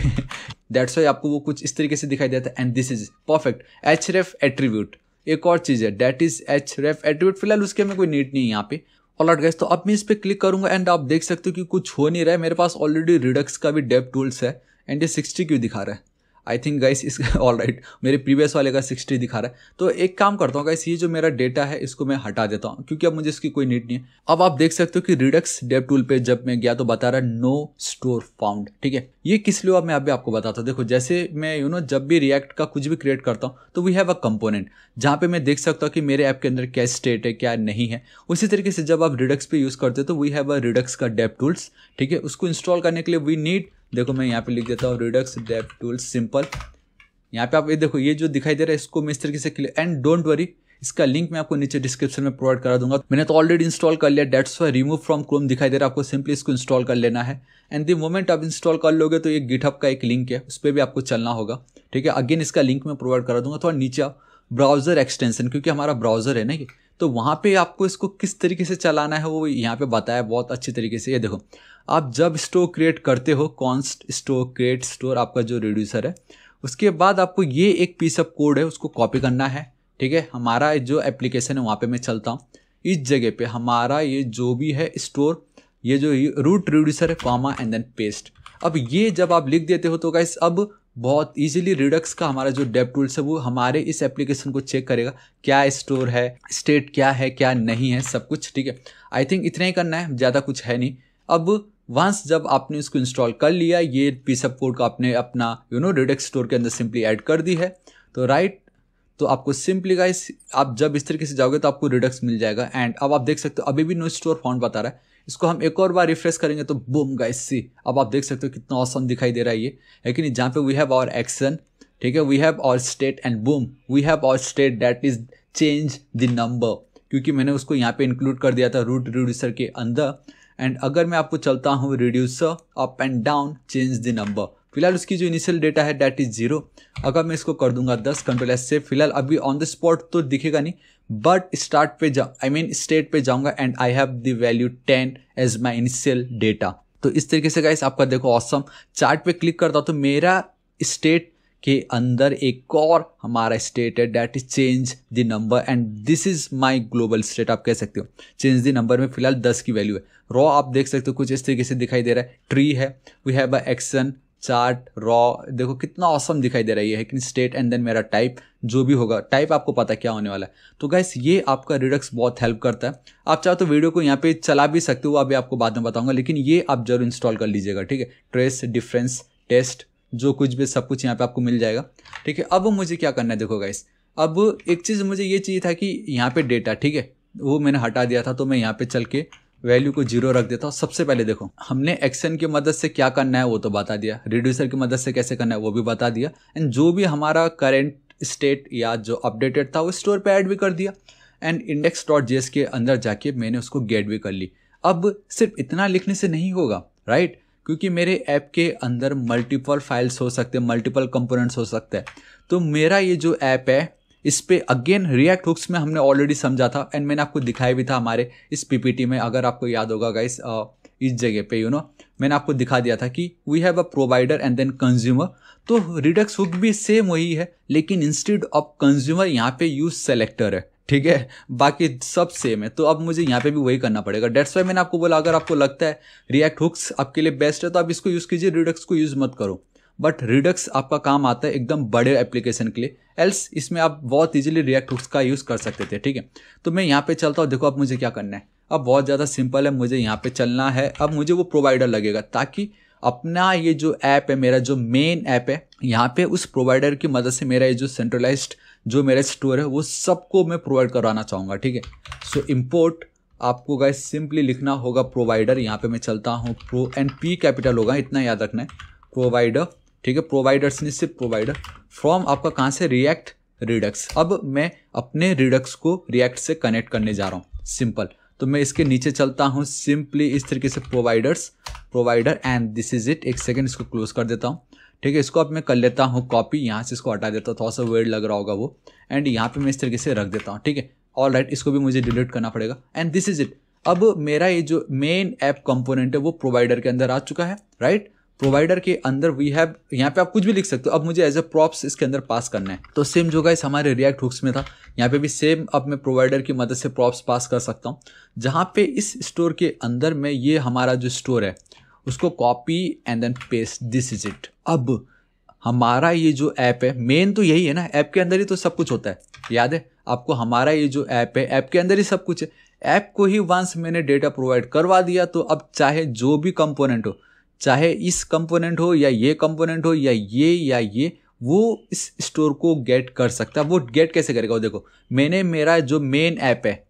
that's why आपको वो कुछ इस तरीके से दिखाई देता है। And this is perfect. Href attribute एक और चीज़ है, that is href attribute, फिलहाल उसके हमें कोई नीड नहीं है यहाँ पे, ऑल राइट गाइस। तो अब मैं इस पर क्लिक करूँगा एंड आप देख सकते हो कि कुछ हो नहीं रहा है। मेरे पास ऑलरेडी रिडक्स का भी डेव टूल्स है, एंड ये सिक्सटी क्यों दिखा रहा है, I think guys is all right right, मेरे प्रीवियस वाले का सिक्सटी दिखा रहा है। तो एक काम करता हूँ गाइस, ये जो मेरा डेटा है इसको मैं हटा देता हूँ, क्योंकि अब मुझे इसकी कोई नीड नहीं है। अब आप देख सकते हो कि रिडक्स डेव टूल पे जब मैं गया तो बता रहा है नो स्टोर फाउंड, ठीक है। ये किस लिए अब मैं अभी आपको बताता हूँ। देखो जैसे मैं यू नो जब भी रिएक्ट का कुछ भी क्रिएट करता हूँ तो वी हैव अ कंपोनेंट जहाँ पे मैं देख सकता हूँ कि मेरे ऐप के अंदर क्या स्टेट है क्या नहीं है। उसी तरीके से जब आप रिडक्स पे यूज़ करते हो तो वी हैव अ रिडक्स का डेव टूल्स, ठीक है। उसको इंस्टॉल करने के लिए वी नीड, देखो मैं यहाँ पे लिख देता हूँ रिडक्स डेव टूल्स, सिंपल। यहाँ पे आप ये देखो ये जो दिखाई दे रहा है इसको मैं इस तरीके से क्लिक, एंड डोंट वरी इसका लिंक मैं आपको नीचे डिस्क्रिप्शन में प्रोवाइड करा दूंगा। मैंने तो ऑलरेडी इंस्टॉल कर लिया, that's why remove from Chrome दिखाई दे रहा है, आपको सिंपली इसको इंस्टॉल कर लेना है। एंड द मोमेंट आप इंस्टॉल कर लोगे तो ये गिटहब का एक लिंक है, उस पर भी आपको चलना होगा, ठीक है। अगेन इसका लिंक मैं प्रोवाइड करा दूंगा। थोड़ा नीचे आप ब्राउजर एक्सटेंशन, क्योंकि हमारा ब्राउजर है ना ये, तो वहाँ पे आपको इसको किस तरीके से चलाना है वो यहाँ पे बताया बहुत अच्छे तरीके से। ये देखो आप जब स्टोर क्रिएट करते हो, कॉन्स्ट स्टोर क्रिएट स्टोर आपका जो रिड्यूसर है, उसके बाद आपको ये एक पीस ऑफ कोड है उसको कॉपी करना है, ठीक है। हमारा जो एप्लीकेशन है वहाँ पे मैं चलता हूँ, इस जगह पे हमारा ये जो भी है स्टोर, ये जो रूट रिड्यूसर है, कॉमा एंड देन पेस्ट। अब ये जब आप लिख देते हो तो गाइस अब बहुत इजीली रिडक्स का हमारा जो डेव टूल्स है वो हमारे इस एप्लीकेशन को चेक करेगा, क्या स्टोर है, स्टेट क्या है क्या नहीं है, सब कुछ, ठीक है। आई थिंक इतना ही करना है, ज़्यादा कुछ है नहीं। अब वंस जब आपने इसको इंस्टॉल कर लिया, ये पीस ऑफ कोड का आपने अपना यू नो रिडक्स स्टोर के अंदर सिंपली ऐड कर दी है, तो राइट right, तो आपको सिंपली गाइस आप जब इस तरीके से जाओगे तो आपको रिडक्स मिल जाएगा। एंड अब आप देख सकते हो अभी भी नो स्टोर फाउंड बता रहा है, इसको हम एक और बार रिफ्रेश करेंगे तो बूम गाइस सी, अब आप देख सकते हो कितना ऑसम दिखाई दे रहा है ये। लेकिन जहाँ पे वी हैव आवर एक्शन, ठीक है, we have our state, and boom we have our state that is change the number, क्योंकि मैंने उसको यहाँ पे इंक्लूड कर दिया था रूट रिड्यूसर के अंदर। एंड अगर मैं आपको चलता हूँ reducer up and down change the number, फिलहाल उसकी जो इनिशियल डेटा है डैट इज जीरो। अगर मैं इसको कर दूंगा दस, कंट्रोल एस से, फिलहाल अभी ऑन द स्पॉट तो दिखेगा नहीं, बट स्टार्ट पे जा आई मीन स्टेट पे जाऊंगा and I have the value ten as my initial data. तो इस तरीके से गाइस आपका देखो ऑसम awesome. चार्ट पे क्लिक करता हूँ तो मेरा स्टेट के अंदर एक और हमारा स्टेट है that is change the number and this is my global state आप कह सकते हो। चेंज द नंबर में फिलहाल दस की वैल्यू है। रॉ आप देख सकते हो कुछ इस तरीके से दिखाई दे रहा है। ट्री है, we have a action chart raw, देखो कितना औसम दिखाई दे रही है कि स्टेट एंड देन मेरा टाइप जो भी होगा, टाइप आपको पता क्या होने वाला है। तो गाइस ये आपका रिडक्स बहुत हेल्प करता है। आप चाहो तो वीडियो को यहाँ पे चला भी सकते हो, अभी आपको बाद में बताऊंगा, लेकिन ये आप जरूर इंस्टॉल कर लीजिएगा। ठीक है, ट्रेस डिफरेंस टेस्ट जो कुछ भी सब कुछ यहाँ पे आपको मिल जाएगा। ठीक है, अब मुझे क्या करना है देखो गाइस, अब एक चीज़ मुझे ये चाहिए था कि यहाँ पे डेटा, ठीक है वो मैंने हटा दिया था, तो मैं यहाँ पे चल के वैल्यू को जीरो रख देता हूँ। सबसे पहले देखो हमने एक्शन की मदद से क्या करना है वो तो बता दिया, रिड्यूसर की मदद से कैसे करना है वो भी बता दिया, एंड जो भी हमारा करेंट स्टेट या जो अपडेटेड था वो स्टोर पे ऐड भी कर दिया, and index dot J S के अंदर जाके मैंने उसको गेट भी कर ली। अब सिर्फ इतना लिखने से नहीं होगा, राइट, क्योंकि मेरे ऐप के अंदर मल्टीपल फाइल्स हो सकते हैं, मल्टीपल कंपोनेंट्स हो सकते हैं। तो मेरा ये जो ऐप है इस पे अगेन रिएक्ट हुक्स में हमने ऑलरेडी समझा था, एंड मैंने आपको दिखाया भी था हमारे इस पीपीटी में, अगर आपको याद होगा गाइस, इस जगह पे यू नो मैंने आपको दिखा दिया था कि we have a provider and then consumer. तो रिडक्स हुक भी सेम वही है, लेकिन इंस्टेड ऑफ कंज्यूमर यहाँ पे यूज सेलेक्टर है। ठीक है, बाकी सब सेम है। तो अब मुझे यहाँ पे भी वही करना पड़ेगा। डेट्स वाई मैंने आपको बोला अगर आपको लगता है रिएक्ट हुक्स आपके लिए बेस्ट है तो आप इसको यूज़ कीजिए, रिडक्स को यूज़ मत करो। बट रिडक्स आपका काम आता है एकदम बड़े एप्लीकेशन के लिए, एल्स इसमें आप बहुत इजीली रिएक्ट हुक्स का यूज़ कर सकते थे। ठीक है, तो मैं यहाँ पे चलता हूँ। देखो अब मुझे क्या करना है, अब बहुत ज़्यादा सिंपल है, मुझे यहाँ पे चलना है। अब मुझे वो प्रोवाइडर लगेगा ताकि अपना ये जो ऐप है, मेरा जो मेन ऐप है, यहाँ पे उस प्रोवाइडर की मदद से मेरा ये जो सेंट्रलाइज्ड जो मेरा स्टोर है वो सबको मैं प्रोवाइड करवाना चाहूँगा। ठीक है, सो इम्पोर्ट आपको गाइस सिंपली लिखना होगा प्रोवाइडर। यहाँ पे मैं चलता हूँ, प्रो एंड पी कैपिटल होगा, इतना याद रखना है प्रोवाइडर। ठीक है, प्रोवाइडर्स नहीं सिर्फ प्रोवाइडर। फ्रॉम आपका कहाँ से, रिएक्ट रिडक्स। अब मैं अपने रिडक्स को रिएक्ट से कनेक्ट करने जा रहा हूँ, सिंपल। तो मैं इसके नीचे चलता हूँ सिंपली इस तरीके से, providers provider and this is it. एक सेकेंड इसको क्लोज कर देता हूँ। ठीक है, इसको अब मैं कर लेता हूँ कॉपी, यहाँ से इसको हटा देता हूँ, थोड़ा सा वेड लग रहा होगा वो, एंड यहाँ पे मैं इस तरीके से रख देता हूँ। ठीक है, ऑल राइट, इसको भी मुझे डिलीट करना पड़ेगा, एंड दिस इज इट। अब मेरा ये जो मेन ऐप कंपोनेंट है वो प्रोवाइडर के अंदर आ चुका है, राइट। प्रोवाइडर के अंदर वी हैव, यहाँ पे आप कुछ भी लिख सकते हो। अब मुझे एज ए प्रॉप्स इसके अंदर पास करना है, तो सेम जो गाइस हमारे रिएक्ट हुक्स में था, यहाँ पे भी सेम अब मैं प्रोवाइडर की मदद से प्रॉप्स पास कर सकता हूँ। जहाँ पे इस स्टोर के अंदर में ये हमारा जो स्टोर है उसको copy and then paste, this is it. अब हमारा ये जो ऐप है, मेन तो यही है ना, ऐप के अंदर ही तो सब कुछ होता है, याद है आपको। हमारा ये जो ऐप है, ऐप के अंदर ही सब कुछ है। ऐप को ही वंस मैंने डेटा प्रोवाइड करवा दिया, तो अब चाहे जो भी कंपोनेंट हो, चाहे इस कंपोनेंट हो या ये कंपोनेंट हो या ये या ये, वो इस स्टोर को गेट कर सकता है। वो गेट कैसे करेगा, वो देखो मैंने मेरा जो मेन ऐप है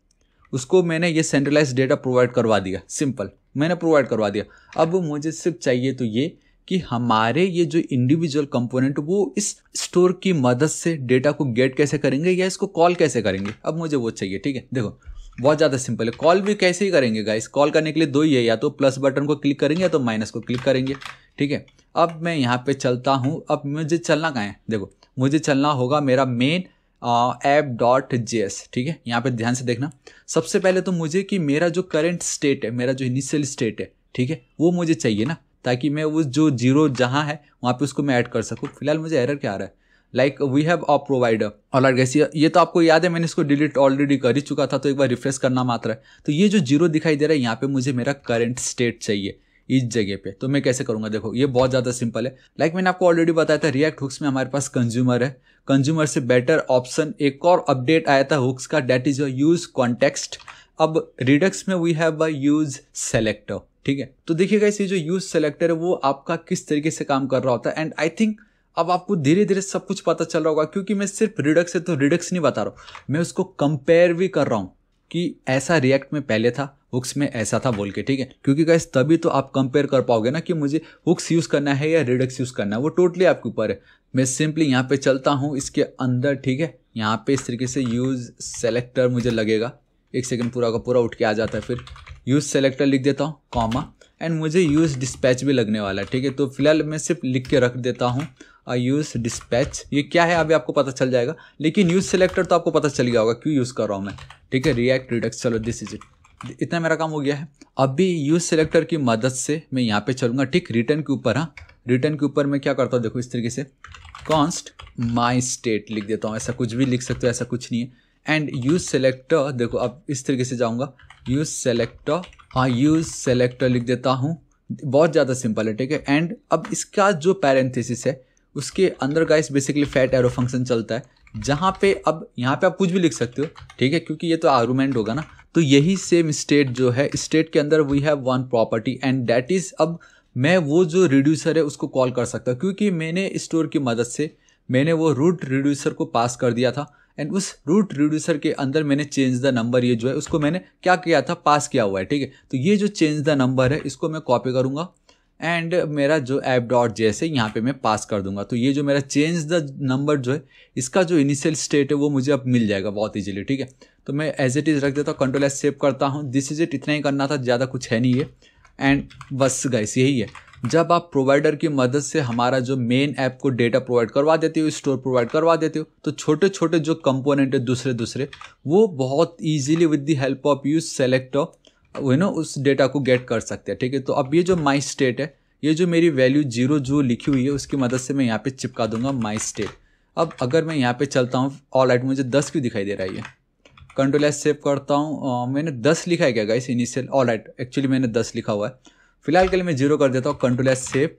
उसको मैंने ये सेंट्रलाइज डेटा प्रोवाइड करवा दिया, सिंपल मैंने प्रोवाइड करवा दिया। अब मुझे सिर्फ चाहिए तो ये कि हमारे ये जो इंडिविजुअल कंपोनेंट वो इस स्टोर की मदद से डेटा को गेट कैसे करेंगे या इसको कॉल कैसे करेंगे, अब मुझे वो चाहिए। ठीक है, देखो बहुत ज़्यादा सिंपल है। कॉल भी कैसे ही करेंगे गाइस, कॉल करने के लिए दो ही है, या तो प्लस बटन को क्लिक करेंगे या तो माइनस को क्लिक करेंगे। ठीक है, अब मैं यहाँ पे चलता हूँ। अब मुझे चलना कहाँ है, देखो मुझे चलना होगा मेरा main app dot J S. ठीक है, यहाँ पे ध्यान से देखना। सबसे पहले तो मुझे कि मेरा जो करेंट स्टेट है, मेरा जो इनिशियल स्टेट है, ठीक है वो मुझे चाहिए ना, ताकि मैं उस जो जीरो जहाँ है वहाँ पे उसको मैं ऐड कर सकूँ। फिलहाल मुझे एरर क्या आ रहा है, like we have a provider, all right guys. ये तो आपको याद है, मैंने इसको डिलीट ऑलरेडी कर ही चुका था, तो एक बार रिफ्रेश करना मात्र है। तो ये जो जीरो दिखाई दे रहा है यहाँ पे मुझे मेरा करंट स्टेट चाहिए इस जगह पे। तो मैं कैसे करूँगा, देखो ये बहुत ज़्यादा सिंपल है। लाइक मैंने आपको ऑलरेडी बताया था, रिएक्ट हुक्स में हमारे पास कंज्यूमर है। कंज्यूमर से बेटर ऑप्शन एक और अपडेट आया था हुक्स का, डेट इज यूज कॉन्टेक्स्ट। अब रिडक्स में we have a use selector. ठीक है, तो देखिएगा इस जो यूज सेलेक्टर है वो आपका किस तरीके से काम कर रहा होता है, एंड आई थिंक अब आपको धीरे धीरे सब कुछ पता चल रहा होगा, क्योंकि मैं सिर्फ रिडक्स से तो रिडक्स नहीं बता रहा हूँ, मैं उसको कंपेयर भी कर रहा हूँ कि ऐसा रिएक्ट में पहले था, हुक्स में ऐसा था बोल के। ठीक है, क्योंकि गाइस तभी तो आप कंपेयर कर पाओगे ना कि मुझे हुक्स यूज़ करना है या रिडक्स यूज़ करना है, वो टोटली आपके ऊपर है। मैं सिंपली यहाँ पर चलता हूँ इसके अंदर। ठीक है, यहाँ पर इस तरीके से यूज़ सेलेक्टर मुझे लगेगा, एक सेकेंड पूरा का पूरा उठ के आ जाता है, फिर यूज़ सेलेक्टर लिख देता हूँ, कॉमा, एंड मुझे यूज़ डिस्पैच भी लगने वाला है। ठीक है, तो फिलहाल मैं सिर्फ लिख के रख देता हूँ आई यूज़ डिस्पैच। ये क्या है अभी आपको पता चल जाएगा, लेकिन यूज़ सेलेक्टर तो आपको पता चल गया होगा क्यों यूज़ कर रहा हूँ मैं। ठीक है, रिएक्ट रिडक्स, चलो दिस इज इट, इतना मेरा काम हो गया है। अभी यूज़ सेलेक्टर की मदद से मैं यहाँ पे चलूँगा, ठीक, रिटर्न के ऊपर। हाँ, रिटर्न के ऊपर मैं क्या करता हूँ, देखो इस तरीके से कॉन्स्ट माई स्टेट लिख देता हूँ, ऐसा कुछ भी लिख सकते हो, ऐसा कुछ नहीं है। एंड यूज सेलेक्टर, देखो अब इस तरीके से जाऊँगा, यूज सेलेक्टर, हाँ यूज सेलेक्टर लिख देता हूँ, बहुत ज़्यादा सिंपल है, ठीक है। एंड अब इसका जो पैरेंथेसिस है उसके अंदर guys basically fat arrow function चलता है, जहाँ पे अब यहाँ पे आप कुछ भी लिख सकते हो, ठीक है, क्योंकि ये तो आर्गूमेंट होगा ना। तो यही सेम स्टेट जो है, स्टेट के अंदर we have one property and that is, अब मैं वो जो रिड्यूसर है उसको कॉल कर सकता हूँ, क्योंकि मैंने स्टोर की मदद से मैंने वो रूट रिड्यूसर को पास कर दिया था एंड उस रूट रिड्यूसर के अंदर मैंने चेंज द नंबर, ये जो है उसको मैंने क्या किया था, पास किया हुआ है, ठीक है। तो ये जो चेंज द नंबर है इसको मैं कॉपी करूँगा एंड मेरा जो ऐप डॉट जैसे यहाँ पे मैं पास कर दूंगा। तो ये जो मेरा चेंज द नंबर जो है इसका जो इनिशियल स्टेट है वो मुझे अब मिल जाएगा बहुत ईजिली, ठीक है। तो मैं एज इट इज़ रख देता हूँ, कंट्रोल एस सेव करता हूँ, दिस इज इट, इतना ही करना था, ज़्यादा कुछ है नहीं ये। एंड बस गाइस यही है, जब आप प्रोवाइडर की मदद से हमारा जो मेन ऐप को डेटा प्रोवाइड करवा देते हो, स्टोर प्रोवाइड करवा देते हो, तो छोटे छोटे जो कंपोनेंट है दूसरे दूसरे वो बहुत easily with the help of use selector you know उस डेटा को गेट कर सकते हैं, ठीक है। तो अब ये जो माई स्टेट है, ये जो मेरी वैल्यू जीरो जो लिखी हुई है उसकी मदद से मैं यहाँ पे चिपका दूंगा माई स्टेट। अब अगर मैं यहाँ पे चलता हूँ, ऑल राइट, मुझे दस क्यों दिखाई दे रहा है, ये कंट्रोल एस सेव करता हूँ, मैंने दस लिखा है क्या guys initial, all right actually मैंने दस लिखा हुआ है, फिलहाल के लिए मैं जीरो कर देता हूँ, कंट्रोल एस सेव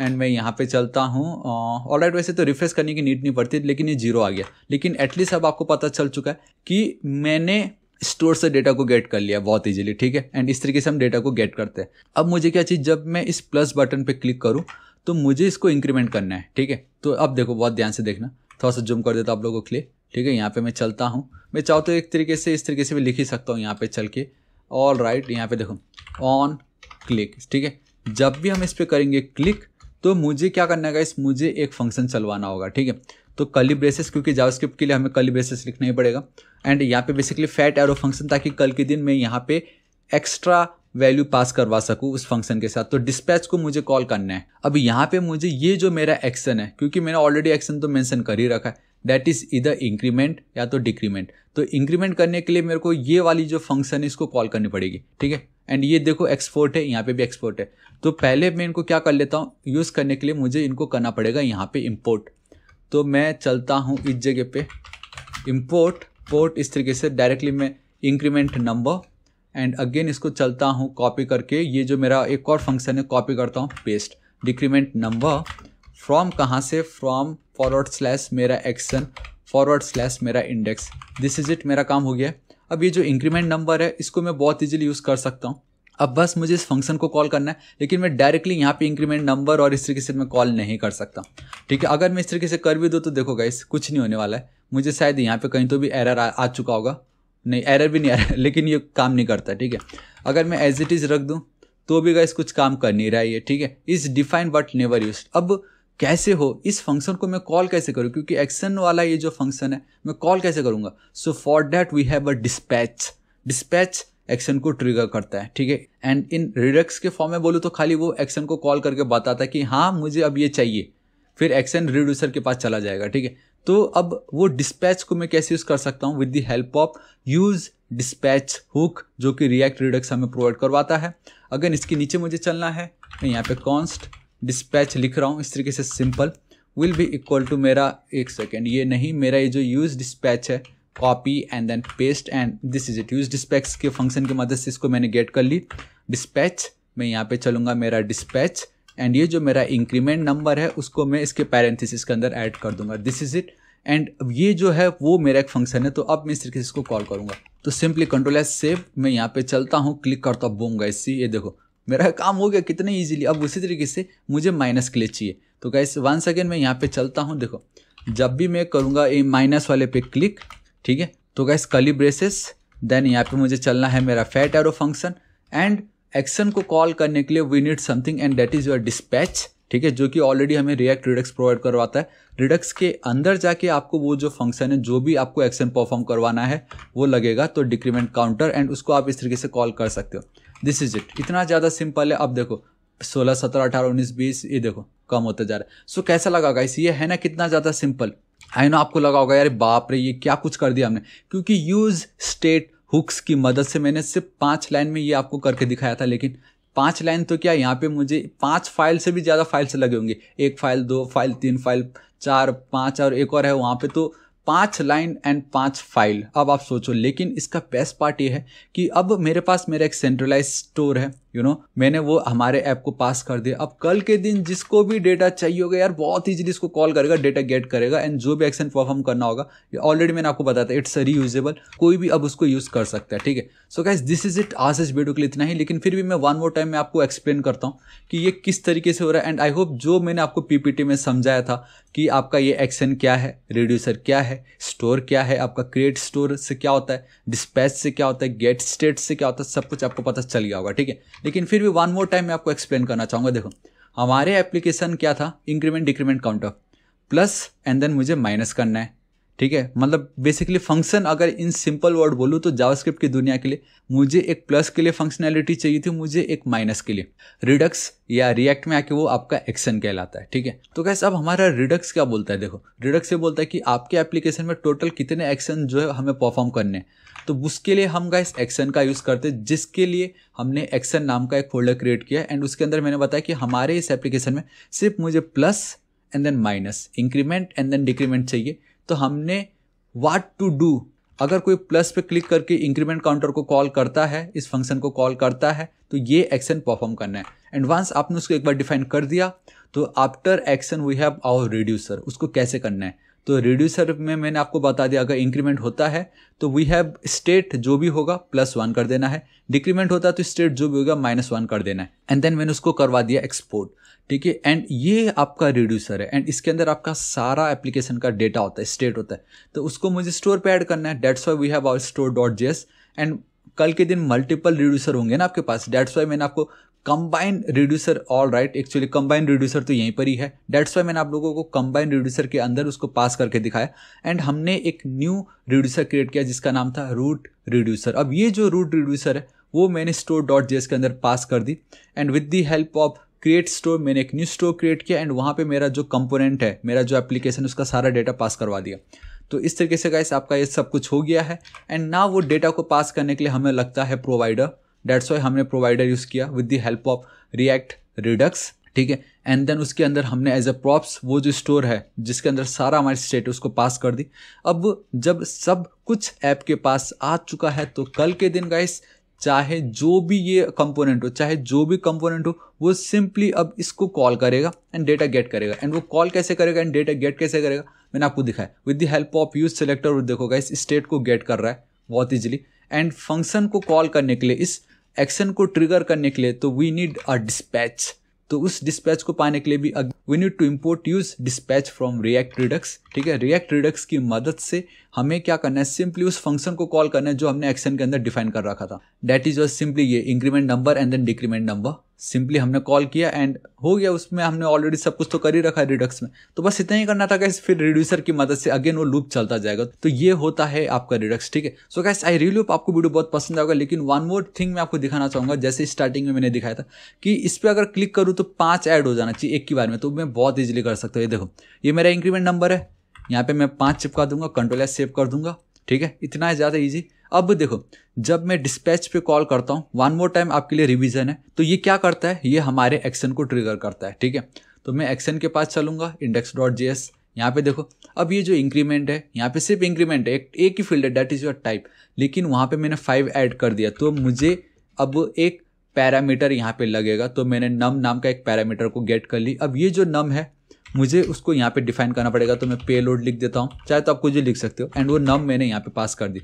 एंड मैं यहाँ पे चलता हूँ, ऑल राइट वैसे तो रिफ्रेश करने की नीड नहीं पड़ती, लेकिन ये जीरो आ गया। लेकिन एटलीस्ट अब आपको पता चल चुका है कि मैंने स्टोर से डेटा को गेट कर लिया बहुत इजीली, ठीक है। एंड इस तरीके से हम डेटा को गेट करते हैं। अब मुझे क्या चाहिए, जब मैं इस प्लस बटन पे क्लिक करूँ तो मुझे इसको इंक्रीमेंट करना है, ठीक है। तो अब देखो, बहुत ध्यान से देखना, थोड़ा सा जूम कर देता आप लोगों के लिए, ठीक है। यहाँ पे मैं चलता हूँ, मैं चाहूँ तो एक तरीके से इस तरीके से भी लिख ही सकता हूँ यहाँ पे चल के, ऑल राइट। यहाँ पे देखो ऑन क्लिक, ठीक है, जब भी हम इस पर करेंगे क्लिक तो मुझे क्या करना है गाइस, मुझे एक फंक्शन चलवाना होगा, ठीक है। तो कर्ली ब्रेसेस, क्योंकि जावास्क्रिप्ट के लिए हमें कर्ली ब्रेसेस लिखना ही पड़ेगा। एंड यहाँ पे बेसिकली फैट एरो फंक्शन, ताकि कल के दिन मैं यहाँ पे एक्स्ट्रा वैल्यू पास करवा सकूँ उस फंक्शन के साथ। तो डिस्पैच को मुझे कॉल करना है। अब यहाँ पे मुझे ये जो मेरा एक्शन है, क्योंकि मैंने ऑलरेडी एक्शन तो मेंशन कर ही रखा है, दैट इज़ इधर इंक्रीमेंट या तो डिक्रीमेंट। तो इंक्रीमेंट करने के लिए मेरे को ये वाली जो फंक्शन है इसको कॉल करनी पड़ेगी, ठीक है। एंड ये देखो एक्सपोर्ट है, यहाँ पे भी एक्सपोर्ट है। तो पहले मैं इनको क्या कर लेता हूँ, यूज़ करने के लिए मुझे इनको करना पड़ेगा यहाँ पे इम्पोर्ट। तो मैं चलता हूँ इस जगह पे इंपोर्ट पोर्ट, इस तरीके से डायरेक्टली मैं इंक्रीमेंट नंबर एंड अगेन इसको चलता हूँ कॉपी करके, ये जो मेरा एक और फंक्शन है कॉपी करता हूँ पेस्ट, डिक्रीमेंट नंबर फ्रॉम, कहाँ से, फ्रॉम फॉरवर्ड स्लैश मेरा एक्शन फॉरवर्ड स्लैश मेरा इंडेक्स। दिस इज इट, मेरा काम हो गया। अब ये जो इंक्रीमेंट नंबर है इसको मैं बहुत ईजिली यूज़ कर सकता हूँ। अब बस मुझे इस फंक्शन को कॉल करना है, लेकिन मैं डायरेक्टली यहाँ पे इंक्रीमेंट नंबर और इस तरीके से मैं कॉल नहीं कर सकता, ठीक है। अगर मैं इस तरीके से कर भी दूँ तो देखो गाइस कुछ नहीं होने वाला है, मुझे शायद यहाँ पे कहीं तो भी एरर आ, आ चुका होगा, नहीं एरर भी नहीं आ रहा, लेकिन ये काम नहीं करता, ठीक है। अगर मैं एज इट इज़ रख दूँ तो भी गाइस कुछ काम कर नहीं रहा है ये, ठीक है। Is defined but never use, अब कैसे हो इस फंक्शन को मैं कॉल कैसे करूँ, क्योंकि एक्शन वाला ये जो फंक्शन है मैं कॉल कैसे करूँगा। So for that we have a dispatch, dispatch action को ट्रिगर करता है, ठीक है। एंड इन रिडक्स के फॉर्म में बोलूँ तो खाली वो एक्शन को कॉल करके बताता है कि हाँ मुझे अब ये चाहिए, फिर एक्शन रिड्यूसर के पास चला जाएगा, ठीक है। तो अब वो डिस्पैच को मैं कैसे यूज़ कर सकता हूँ, with the help of use dispatch hook, जो कि रिएक्ट रिडक्स हमें प्रोवाइड करवाता है। अगर इसके नीचे मुझे चलना है, मैं यहाँ पे कॉन्स्ट डिस्पैच लिख रहा हूँ इस तरीके से simple, will be equal to मेरा, एक सेकेंड ये नहीं, मेरा ये जो यूज डिस्पैच है copy and then paste and this is it. Use dispatch के फंक्शन की मदद से इसको मैंने गेट कर ली। डिस्पैच मैं यहाँ पे चलूँगा मेरा डिस्पैच एंड ये जो मेरा इंक्रीमेंट नंबर है उसको मैं इसके पैरेंथेसिस के अंदर ऐड कर दूंगा। This is it. एंड ये जो है वो मेरा एक फंक्शन है, तो अब मैं इस तरीके से इसको कॉल करूँगा। तो सिंपली कंट्रोल एस सेव, मैं यहाँ पे चलता हूँ क्लिक करता हूँ, बूम गाइस ये देखो मेरा काम हो गया कितने ईजिली। अब उसी तरीके से मुझे माइनस के लिए चाहिए, तो गाइस वंस अगेन मैं यहाँ पे चलता हूँ। देखो जब भी मैं करूँगा ये माइनस वाले पे क्लिक, ठीक है। तो गाइस कर्ली ब्रेसेस, देन यहाँ पे मुझे चलना है मेरा fat arrow function and action को कॉल करने के लिए we need something and that is your dispatch, ठीक है, जो कि ऑलरेडी हमें रिएक्ट रिडक्स प्रोवाइड करवाता है। रिडक्स के अंदर जाके आपको वो जो फंक्शन है, जो भी आपको एक्शन परफॉर्म करवाना है वो लगेगा, तो डिक्रीमेंट काउंटर, एंड उसको आप इस तरीके से कॉल कर सकते हो। दिस इज इट, इतना ज़्यादा सिंपल है। अब देखो सोलह सत्रह अठारह उन्नीस बीस, ये देखो कम होता जा रहा है। सो कैसा लगा गाइस, ये है ना कितना ज़्यादा सिंपल। आई नो आपको लगा होगा यार बाप रे ये क्या कुछ कर दिया हमने, क्योंकि यूज स्टेट हुक्स की मदद से मैंने सिर्फ पांच लाइन में ये आपको करके दिखाया था, लेकिन पांच लाइन तो क्या, यहाँ पे मुझे पांच फाइल से भी ज़्यादा फाइल्स लगे होंगे, एक फाइल, दो फाइल, तीन फाइल, चार, पांच और एक और है वहाँ पे, तो पांच लाइन एंड पांच फाइल। अब आप सोचो, लेकिन इसका बेस्ट पार्ट ये है कि अब मेरे पास मेरा एक सेंट्रलाइज स्टोर है, यू नो, मैंने वो हमारे ऐप को पास कर दिया। अब कल के दिन जिसको भी डेटा चाहिए होगा यार बहुत ईजिली इसको कॉल करेगा, डेटा गेट करेगा एंड जो भी एक्शन परफॉर्म करना होगा, ऑलरेडी मैंने आपको बताया था इट्स रीयूजेबल, कोई भी अब उसको यूज़ कर सकता है। ठीक है, so guys this is it, आज इस वीडियो के लिए इतना ही, लेकिन फिर भी मैं वन मोर टाइम मैं आपको एक्सप्लेन करता हूँ कि ये किस तरीके से हो रहा है एंड आई होप जो मैंने आपको पीपीटी में समझाया था कि आपका ये एक्शन क्या है, रिड्यूसर क्या है, स्टोर क्या है, आपका क्रिएट स्टोर से क्या होता है, डिस्पैच से क्या होता है, गेट स्टेट से क्या होता है, सब कुछ आपको पता चल गया होगा। ठीक है, लेकिन फिर भी वन मोर टाइम मैं आपको एक्सप्लेन करना चाहूँगा। देखो हमारे एप्लीकेशन क्या था, increment decrement counter, plus and then मुझे माइनस करना है। ठीक है, मतलब बेसिकली फंक्शन, अगर इन सिंपल वर्ड बोलूँ तो जावास्क्रिप्ट की दुनिया के लिए मुझे एक प्लस के लिए फंक्शनैलिटी चाहिए थी, मुझे एक माइनस के लिए। रिडक्स या रिएक्ट में आके वो आपका एक्शन कहलाता है। ठीक है, तो गाइस अब हमारा रिडक्स क्या बोलता है, देखो रिडक्स ये बोलता है कि आपके एप्लीकेशन में टोटल कितने एक्शन जो है हमें परफॉर्म करने हैं, तो उसके लिए हम गाइस एक्शन का यूज़ करते हैं, जिसके लिए हमने एक्शन नाम का एक फोल्डर क्रिएट किया एंड उसके अंदर मैंने बताया कि हमारे इस एप्लीकेशन में सिर्फ मुझे plus and then minus, increment and then decrement चाहिए। तो हमने व्हाट टू डू, अगर कोई प्लस पे क्लिक करके इंक्रीमेंट काउंटर को कॉल करता है, इस फंक्शन को कॉल करता है, तो ये एक्शन परफॉर्म करना है। एंड वंस आपने उसको एक बार डिफाइन कर दिया तो after action we have our reducer, उसको कैसे करना है। तो रिड्यूसर में मैंने आपको बता दिया, अगर इंक्रीमेंट होता है तो वी हैव स्टेट जो भी होगा प्लस वन कर देना है, डिक्रीमेंट होता है तो स्टेट जो भी होगा माइनस वन कर देना है एंड देन मैंने उसको करवा दिया एक्सपोर्ट। ठीक है, एंड ये आपका रिड्यूसर है एंड इसके अंदर आपका सारा एप्लीकेशन का डेटा होता है, स्टेट होता है, तो उसको मुझे स्टोर पे ऐड करना है। That's why we have our store dot JS and कल के दिन मल्टीपल रिड्यूसर होंगे ना आपके पास, डेट्स वाई मैंने आपको combined reducer, all right, actually combined reducer तो यहीं पर ही है, डेट्स वाई मैंने आप लोगों को कंबाइंड रिड्यूसर के अंदर उसको पास करके दिखाया एंड हमने एक न्यू रिड्यूसर क्रिएट किया जिसका नाम था रूट रिड्यूसर। अब ये जो रूट रिड्यूसर है वो मैंने स्टोर डॉट जेएस के अंदर पास कर दी and with the help of create store मैंने एक न्यू स्टोर क्रिएट किया एंड वहाँ पे मेरा जो कंपोनेंट है, मेरा जो एप्लीकेशन, उसका सारा डेटा पास करवा दिया। तो इस तरीके से गाइस आपका ये सब कुछ हो गया है एंड ना वो डेटा को पास करने के लिए हमें लगता है प्रोवाइडर, डेट्स वाई हमने प्रोवाइडर यूज़ किया with the help of React Redux. ठीक है, एंड देन उसके अंदर हमने एज अ प्रॉप्स वो जो स्टोर है जिसके अंदर सारा हमारी स्टेट उसको पास कर दी। अब जब सब कुछ ऐप के पास आ चुका है तो कल के दिन गाइस चाहे जो भी ये कंपोनेंट हो, चाहे जो भी कंपोनेंट हो, वो सिंपली अब इसको कॉल करेगा एंड डेटा गेट करेगा। एंड वो कॉल कैसे करेगा एंड डेटा गेट कैसे करेगा मैंने आपको दिखाया with the help of use selector. देखो गाइस स्टेट को गेट कर रहा है बहुत इजीली एंड फंक्शन को कॉल करने के लिए, इस एक्शन को ट्रिगर करने के लिए तो वी नीड अ डिस्पैच। तो उस डिस्पैच को पाने के लिए भी we need to import use dispatch from React Redux. ठीक है, रिएक्ट रिडक्स की मदद से हमें क्या करना है, सिंपली उस फंक्शन को कॉल करना है जो हमने एक्शन के अंदर डिफाइन कर रखा था। डेट इज वाज सिंपली ये increment number and then decrement number, simply हमने कॉल किया एंड हो गया। उसमें हमने ऑलरेडी सब कुछ तो कर ही रखा है रिडक्स में, तो बस इतना ही करना था गाइस। फिर रिड्यूसर की मदद से अगेन वो लूप चलता जाएगा। तो ये होता है आपका रिडक्स। ठीक है, so guys I really hope आपको वीडियो बहुत पसंद आएगा। लेकिन वन मोर थिंग मैं आपको दिखाना चाहूँगा, जैसे स्टार्टिंग में मैंने दिखाया था कि इस पर अगर क्लिक करूँ तो पाँच ऐड हो जाना चाहिए एक ही बार में, तो मैं बहुत ईजिली कर सकता हूँ। ये देखो, ये मेरा इंक्रीमेंट नंबर है, यहाँ पे मैं पाँच चिपका दूंगा, कंट्रोल एस सेव कर दूंगा। ठीक है, इतना है ज़्यादा इजी। अब देखो जब मैं डिस्पैच पे कॉल करता हूँ, वन मोर टाइम आपके लिए रिवीजन है, तो ये क्या करता है, ये हमारे एक्शन को ट्रिगर करता है। ठीक है, तो मैं एक्शन के पास चलूँगा, इंडेक्स डॉट जे एस। यहाँ पे देखो, अब ये जो इंक्रीमेंट है, यहाँ पे सिर्फ इंक्रीमेंट है, एक, एक ही फील्ड है, डेट इज़ योर टाइप, लेकिन वहाँ पर मैंने फाइव ऐड कर दिया तो मुझे अब एक पैरामीटर यहाँ पे लगेगा। तो मैंने नम नाम का एक पैरामीटर को गेट कर ली। अब ये जो नम है मुझे उसको यहाँ पे डिफाइन करना पड़ेगा, तो मैं पे लोड लिख देता हूँ, चाहे तो आप कुछ भी लिख सकते हो। एंड वो नम मैंने यहाँ पे पास कर दी,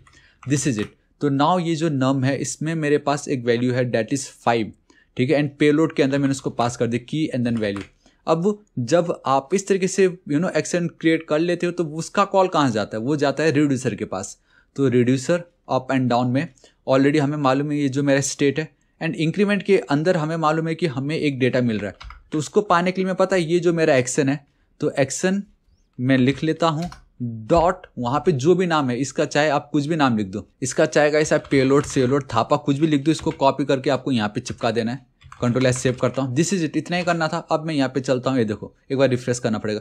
दिस इज इट। तो नाउ ये जो नम है इसमें मेरे पास एक वैल्यू है, डेट इज़ फाइव। ठीक है, एंड पे लोड के अंदर मैंने उसको पास कर दी, की एंड देन वैल्यू। अब जब आप इस तरीके से यू नो एक्शन क्रिएट कर लेते हो तो उसका कॉल कहाँ जाता है, वो जाता है रिड्यूसर के पास। तो रिड्यूसर अप एंड डाउन में ऑलरेडी हमें मालूम है ये जो मेरा स्टेट है, एंड इंक्रीमेंट के अंदर हमें मालूम है कि हमें एक डेटा मिल रहा है, तो उसको पाने के लिए मैं पता है ये जो मेरा एक्शन है, तो एक्शन मैं लिख लेता हूँ डॉट, वहाँ पे जो भी नाम है इसका, चाहे आप कुछ भी नाम लिख दो इसका, चाहेगा ऐसा पेलोड सेलोड थापा कुछ भी लिख दो, इसको कॉपी करके आपको यहाँ पे चिपका देना है। कंट्रोल एस सेव करता हूँ, दिस इज इट, इतना ही करना था। अब मैं यहाँ पे चलता हूँ, ये देखो एक बार रिफ्रेश करना पड़ेगा,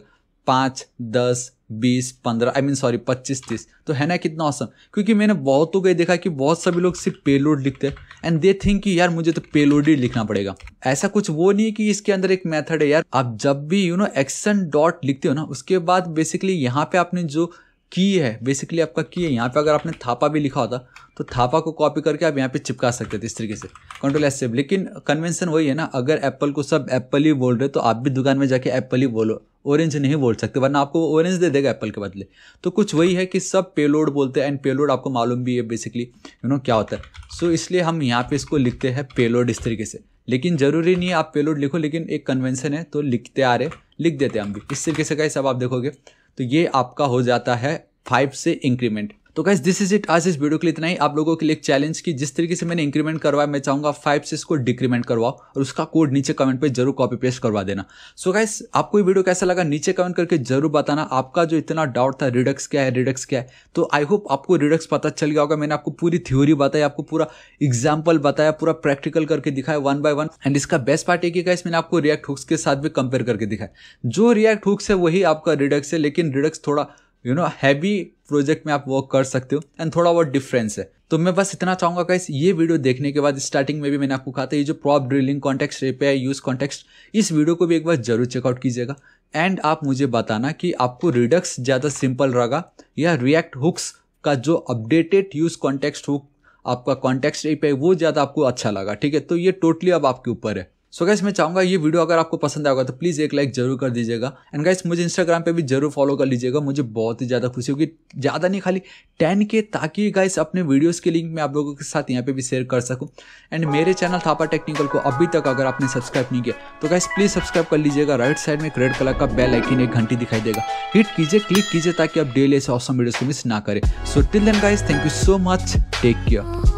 पाँच दस बीस पंद्रह आई मीन सॉरी पच्चीस तीस तो है ना कितना औसम। क्योंकि मैंने बहुत तो गई देखा कि बहुत सभी लोग सिर्फ पेलोड लिखते हैं एंड दे थिंक कि यार मुझे तो पेलोड ही लिखना पड़ेगा। ऐसा कुछ वो नहीं है कि इसके अंदर एक मेथड है यार। आप जब भी यू नो एक्शन डॉट लिखते हो ना उसके बाद बेसिकली यहाँ पे आपने जो की है बेसिकली आपका की है, यहाँ पे अगर आपने थापा भी लिखा होता तो थापा को कॉपी करके आप यहाँ पे चिपका सकते थे इस तरीके से कंट्रोल एस से। लेकिन कन्वेंशन वही है ना, अगर एप्पल को सब एप्पल ही बोल रहे तो आप भी दुकान में जाके एप्पल ही बोलो, ऑरेंज नहीं बोल सकते वरना आपको ऑरेंज दे देगा एप्पल के बदले। तो कुछ वही है कि सब पेलोड बोलते हैं एंड पेलोड आपको मालूम भी है बेसिकली यू नो क्या होता है। सो so, इसलिए हम यहाँ पे इसको लिखते हैं पेलोड इस तरीके से। लेकिन ज़रूरी नहीं है आप पेलोड लिखो, लेकिन एक कन्वेंशन है तो लिखते आ रहे लिख देते हम भी इस तरीके से। गाइस अब आप देखोगे तो ये आपका हो जाता है फाइव से इंक्रीमेंट। तो गाइस दिस इज इट, आज इस वीडियो के लिए इतना ही। आप लोगों के लिए एक चैलेंज की जिस तरीके से मैंने इंक्रीमेंट करवाया मैं चाहूँगा फाइव से इसको डिक्रीमेंट करवाओ और उसका कोड नीचे कमेंट पे जरूर कॉपी पेस्ट करवा देना। सो so गाइस आपको ये वीडियो कैसा लगा नीचे कमेंट करके जरूर बताना। आपका जो इतना डाउट था रिडक्स क्या है रिडक्स क्या है तो आई होप आपको रिडक्स पता चल गया होगा। मैंने आपको पूरी थ्योरी बताई, आपको पूरा एग्जाम्पल बताया, पूरा प्रैक्टिकल करके दिखाया वन बाय वन। एंड इसका बेस्ट पार्ट है कि गाइस मैंने आपको रिएक्ट हुक्स के साथ भी कंपेयर करके दिखाया। जो रिएक्ट हुक्स है वही आपका रिडक्स है, लेकिन रिडक्स थोड़ा यू नो हैवी प्रोजेक्ट में आप वर्क कर सकते हो एंड थोड़ा बहुत डिफरेंस है। तो मैं बस इतना चाहूँगा गाइस, ये वीडियो देखने के बाद स्टार्टिंग में भी मैंने आपको कहा था ये जो prop drilling context repair use context इस वीडियो को भी एक बार जरूर चेकआउट कीजिएगा एंड आप मुझे बताना कि आपको रिडक्स ज़्यादा सिंपल रहा या रिएक्ट हुक्स का जो अपडेटेड यूज कॉन्टेक्स्ट हुक आपका कॉन्टेक्स्ट रिपेयर वो ज़्यादा आपको अच्छा लगा। ठीक है, तो ये टोटली अब आपके ऊपर है। सो गाइस मैं चाहूँगा ये वीडियो अगर आपको पसंद आएगा तो प्लीज़ एक लाइक जरूर कर दीजिएगा एंड गाइस मुझे इंस्टाग्राम पे भी जरूर फॉलो कर लीजिएगा। मुझे बहुत ही ज़्यादा खुशी होगी, ज़्यादा नहीं खाली टेन के, ताकि गाइस अपने वीडियोस के लिंक मैं आप लोगों के साथ यहाँ पे भी शेयर कर सकूँ। एंड मेरे चैनल थापा टेक्निकल को अभी तक अगर आपने सब्सक्राइब नहीं किया तो गाइस प्लीज़ सब्सक्राइब कर लीजिएगा। राइट साइड में रेड कलर का बेल आइकन एक घंटी दिखाई देगा, हिट कीजिए क्लिक कीजिए ताकि आप डेली ऐसे ऑसम वीडियोज़ को मिस ना करें। So till then guys thank you so much, take care.